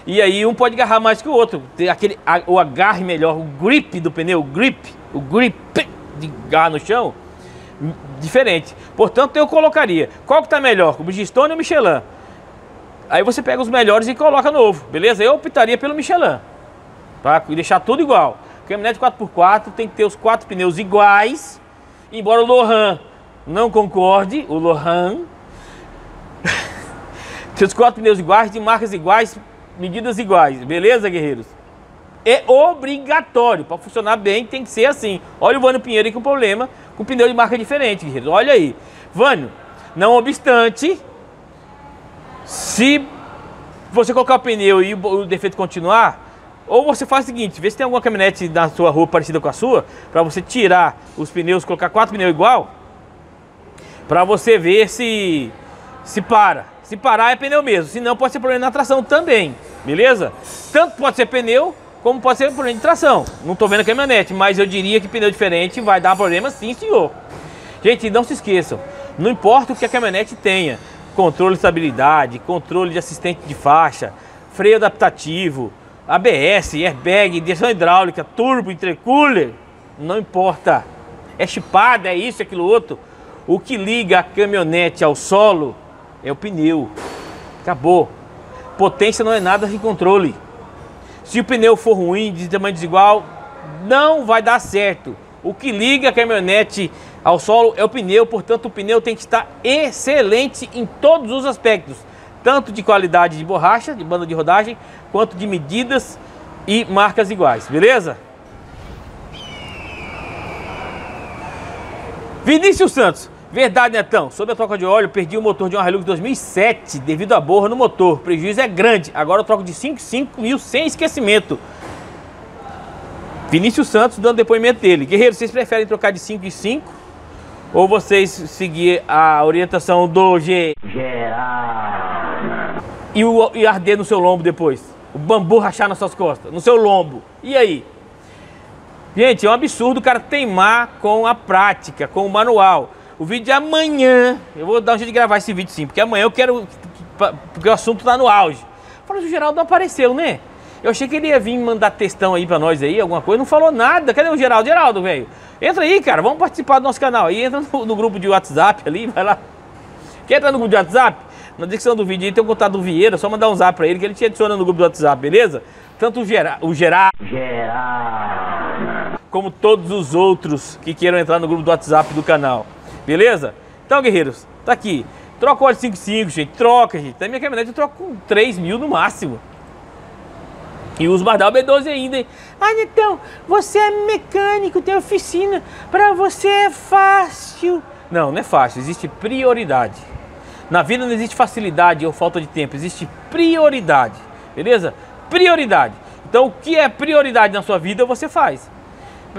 E aí um pode agarrar mais que o outro, tem aquele, a, o agarre melhor, o grip do pneu, o grip, o grip de agarrar no chão, diferente. Portanto, eu colocaria, qual que tá melhor, o Bridgestone ou o Michelin? Aí você pega os melhores e coloca novo, beleza? Eu optaria pelo Michelin, tá? E deixar tudo igual. Caminhonete quatro por quatro tem que ter os quatro pneus iguais. Embora o Lohan não concorde, o Lohan tem os quatro pneus iguais, de marcas iguais, medidas iguais, beleza, guerreiros? É obrigatório, para funcionar bem tem que ser assim. Olha o Vânio Pinheiro aí com problema, com pneu de marca diferente, guerreiros, olha aí. Vânio, não obstante, se você colocar o pneu e o defeito continuar, ou você faz o seguinte, vê se tem alguma caminhonete na sua rua parecida com a sua, para você tirar os pneus, colocar quatro pneus igual, para você ver se se para. Se parar é pneu mesmo, senão pode ser problema na tração também, beleza? Tanto pode ser pneu, como pode ser problema de tração. Não tô vendo a caminhonete, mas eu diria que pneu diferente vai dar problema sim, senhor. Gente, não se esqueçam, não importa o que a caminhonete tenha, controle de estabilidade, controle de assistente de faixa, freio adaptativo, A B S, airbag, direção hidráulica, turbo, intercooler, não importa. É chipada, é isso, é aquilo outro. O que liga a caminhonete ao solo é o pneu. Acabou. Potência não é nada sem controle. Se o pneu for ruim, de tamanho desigual, não vai dar certo. O que liga a caminhonete ao solo é o pneu, portanto o pneu tem que estar excelente em todos os aspectos. Tanto de qualidade de borracha, de banda de rodagem, quanto de medidas e marcas iguais, beleza? Vinícius Santos, verdade, Netão, sobre a troca de óleo, perdi o motor de uma Hilux dois mil e sete devido à borra no motor, o prejuízo é grande, agora eu troco de cinco, cinco mil sem esquecimento. Vinícius Santos dando depoimento dele. Guerreiro, vocês preferem trocar de cinco em cinco ou vocês seguir a orientação do G... Geraldo. E, o, e arder no seu lombo depois. O bambu rachar nas suas costas, no seu lombo. E aí? Gente, é um absurdo o cara teimar com a prática, com o manual. O vídeo de amanhã, eu vou dar um jeito de gravar esse vídeo sim, porque amanhã eu quero... Porque o assunto tá no auge. Falei, o Geraldo não apareceu, né? Eu achei que ele ia vir mandar textão aí pra nós aí, alguma coisa. Não falou nada. Cadê o Geraldo? Geraldo, velho. Entra aí, cara. Vamos participar do nosso canal. Aí entra no, no grupo de WhatsApp ali, vai lá. Quer entrar no grupo de WhatsApp? Na descrição do vídeo aí tem o contato do Vieira, só mandar um zap pra ele que ele te adiciona no grupo do WhatsApp, beleza? Tanto o Geraldo, o Geraldo, como todos os outros que queiram entrar no grupo do WhatsApp do canal, beleza? Então, guerreiros, tá aqui. Troca o óleo cinco cinco, gente, troca, gente. Da minha caminhonete eu troco com três mil no máximo. E os Bardahl B doze ainda, hein? Ah, Netão, você é mecânico, tem oficina, pra você é fácil. Não, não é fácil, existe prioridade. Na vida não existe facilidade ou falta de tempo, existe prioridade, beleza? Prioridade. Então o que é prioridade na sua vida, você faz.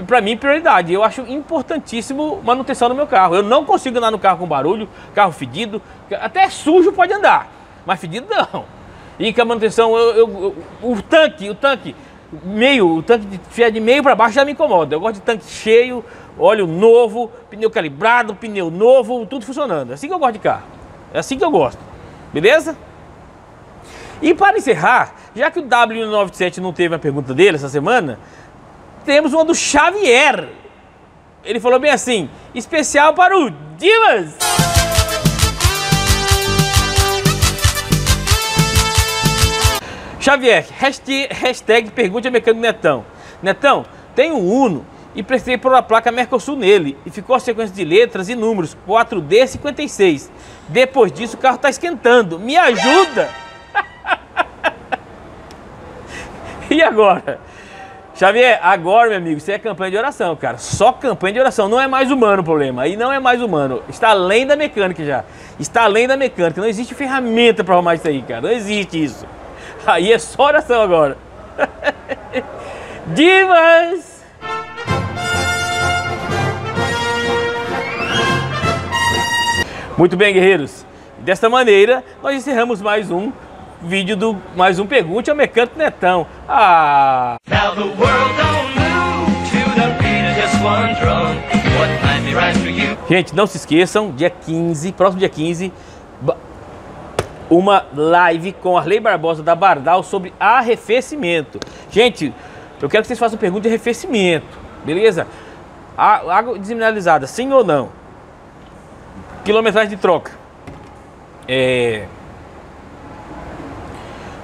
Pra mim, prioridade. Eu acho importantíssimo manutenção no meu carro. Eu não consigo andar no carro com barulho, carro fedido, até sujo pode andar, mas fedido não. E com a manutenção, eu, eu, eu, o tanque, o tanque meio, o tanque de, de meio para baixo já me incomoda. Eu gosto de tanque cheio, óleo novo, pneu calibrado, pneu novo, tudo funcionando. É assim que eu gosto de carro, é assim que eu gosto, beleza? E para encerrar, já que o W noventa e sete não teve a pergunta dele essa semana, temos uma do Xavier. Ele falou bem assim, especial para o Divas. Xavier, hashtag, hashtag pergunte ao mecânico Netão. Netão, tenho um Uno e prestei por uma placa Mercosul nele e ficou a sequência de letras e números quatro D cinquenta e seis. Depois disso o carro está esquentando. Me ajuda! E agora? Xavier, agora, meu amigo, você é campanha de oração, cara. Só campanha de oração. Não é mais humano o problema. Aí não é mais humano. Está além da mecânica já. Está além da mecânica. Não existe ferramenta para arrumar isso aí, cara. Não existe isso. Aí é só oração agora. Divas! Muito bem, guerreiros. Desta maneira, nós encerramos mais um vídeo do mais um Pergunte ao Mecânico Netão. Ah! Now the world don't move to the beat of just one drum. What might be right for you? Gente, não se esqueçam, dia quinze, próximo dia quinze, uma live com Arley Barbosa da Bardahl sobre arrefecimento. Gente, eu quero que vocês façam pergunta de arrefecimento, beleza? A, água desmineralizada, sim ou não? Quilometragem de troca. É...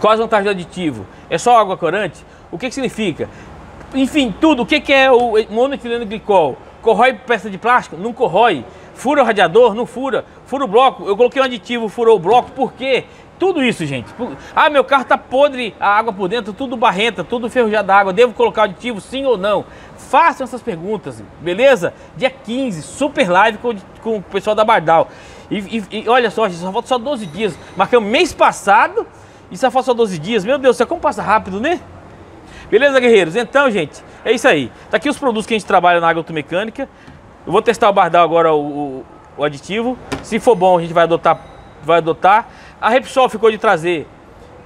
Quais as vantagens do aditivo? É só água corante? O que, que significa? Enfim, tudo. O que, que é o monoetileno glicol? Corrói peça de plástico? Não corrói. Fura o radiador? Não fura. Fura o bloco? Eu coloquei um aditivo, furou o bloco. Por quê? Tudo isso, gente. Ah, meu carro tá podre, a água por dentro, tudo barrenta, tudo ferrujado a água. Devo colocar aditivo, sim ou não? Façam essas perguntas, beleza? dia quinze, super live com, com o pessoal da Bardahl. E, e, e olha só, gente, só falta só doze dias. Marcamos mês passado... Isso já faz só doze dias, meu Deus, isso é como passa rápido, né? Beleza, guerreiros? Então, gente, é isso aí. Tá aqui os produtos que a gente trabalha na Águia Automecânica. Eu vou testar o Bardahl agora, o, o, o aditivo. Se for bom, a gente vai adotar, vai adotar. A Repsol ficou de trazer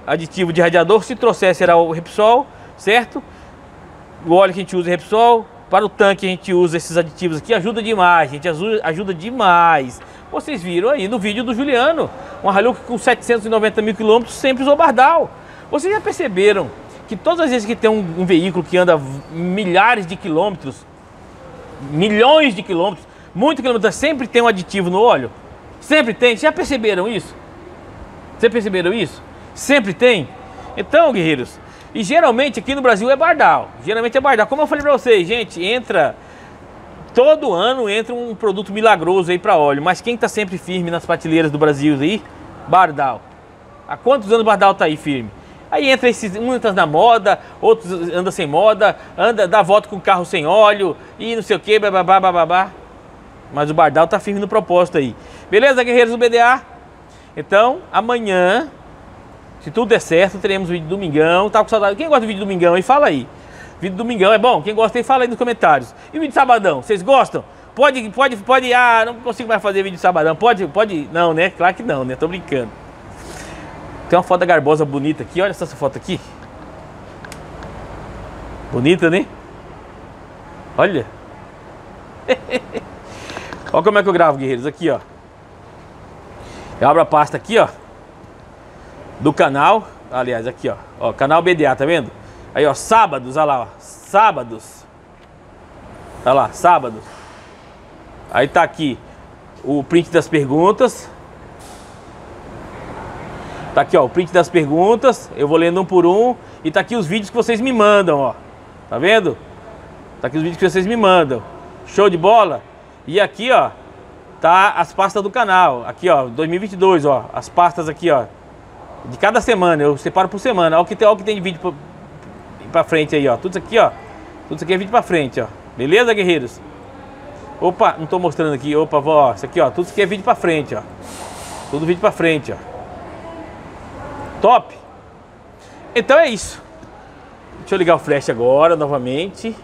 aditivo de radiador. Se trouxer, será o Repsol, certo? O óleo que a gente usa é Repsol. Para o tanque, a gente usa esses aditivos aqui. Ajuda demais, gente, ajuda, ajuda demais. Vocês viram aí no vídeo do Juliano, uma Hilux com setecentos e noventa mil quilômetros sempre usou Bardahl. Vocês já perceberam que todas as vezes que tem um, um veículo que anda milhares de quilômetros, milhões de quilômetros, muito quilômetros, sempre tem um aditivo no óleo? Sempre tem. Vocês já perceberam isso? Vocês perceberam isso? Sempre tem? Então, guerreiros, e geralmente aqui no Brasil é Bardahl. Geralmente é Bardahl. Como eu falei pra vocês, gente, entra... Todo ano entra um produto milagroso aí para óleo, mas quem está sempre firme nas prateleiras do Brasil aí? Bardahl. Há quantos anos Bardahl está aí firme? Aí entra esses, um entra na moda, outros anda sem moda, anda, dá volta com carro sem óleo e não sei o que, bababá, bababá. Mas o Bardahl está firme no propósito aí. Beleza, guerreiros do B D A? Então, amanhã, se tudo der certo, teremos o vídeo do Domingão. Tá com saudade? Quem gosta do vídeo do Domingão aí? Fala aí. Vídeo do Domingão é bom? Quem gosta aí, fala aí nos comentários. E o vídeo de sabadão, vocês gostam? Pode, pode, pode... Ah, não consigo mais fazer vídeo de sabadão. Pode, pode... Não, né? Claro que não, né? Tô brincando. Tem uma foto da Garbosa bonita aqui. Olha essa foto aqui. Bonita, né? Olha. Olha como é que eu gravo, guerreiros. Aqui, ó. Eu abro a pasta aqui, ó. Do canal. Aliás, aqui, ó. Ó, canal B D A, tá vendo? Aí, ó, sábados, olha lá, ó, sábados. Olha lá, sábados. Aí tá aqui o print das perguntas. Tá aqui, ó, o print das perguntas. Eu vou lendo um por um. E tá aqui os vídeos que vocês me mandam, ó. Tá vendo? Tá aqui os vídeos que vocês me mandam. Show de bola? E aqui, ó, tá as pastas do canal. Aqui, ó, dois mil e vinte e dois, ó. As pastas aqui, ó. De cada semana, eu separo por semana. Olha o que tem, olha o que tem de vídeo... pra frente aí, ó. Tudo isso aqui, ó. Tudo isso aqui é vídeo pra frente, ó. Beleza, guerreiros? Opa, não tô mostrando aqui. Opa, vó, ó. Isso aqui, ó. Tudo isso aqui é vídeo pra frente, ó. Tudo vídeo pra frente, ó. Top! Então é isso. Deixa eu ligar o flash agora, novamente.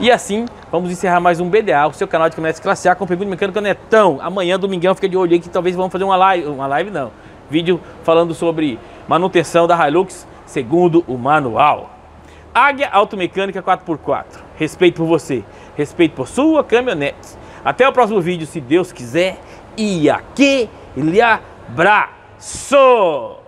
E assim, vamos encerrar mais um B D A, o seu canal de caminhonetes classe A com pergunta mecânica Netão. Amanhã, domingão, fica de olho aí que talvez vamos fazer uma live, uma live não, vídeo falando sobre manutenção da Hilux segundo o manual. Águia Automecânica quatro por quatro, respeito por você, respeito por sua caminhonete. Até o próximo vídeo, se Deus quiser, e aquele abraço!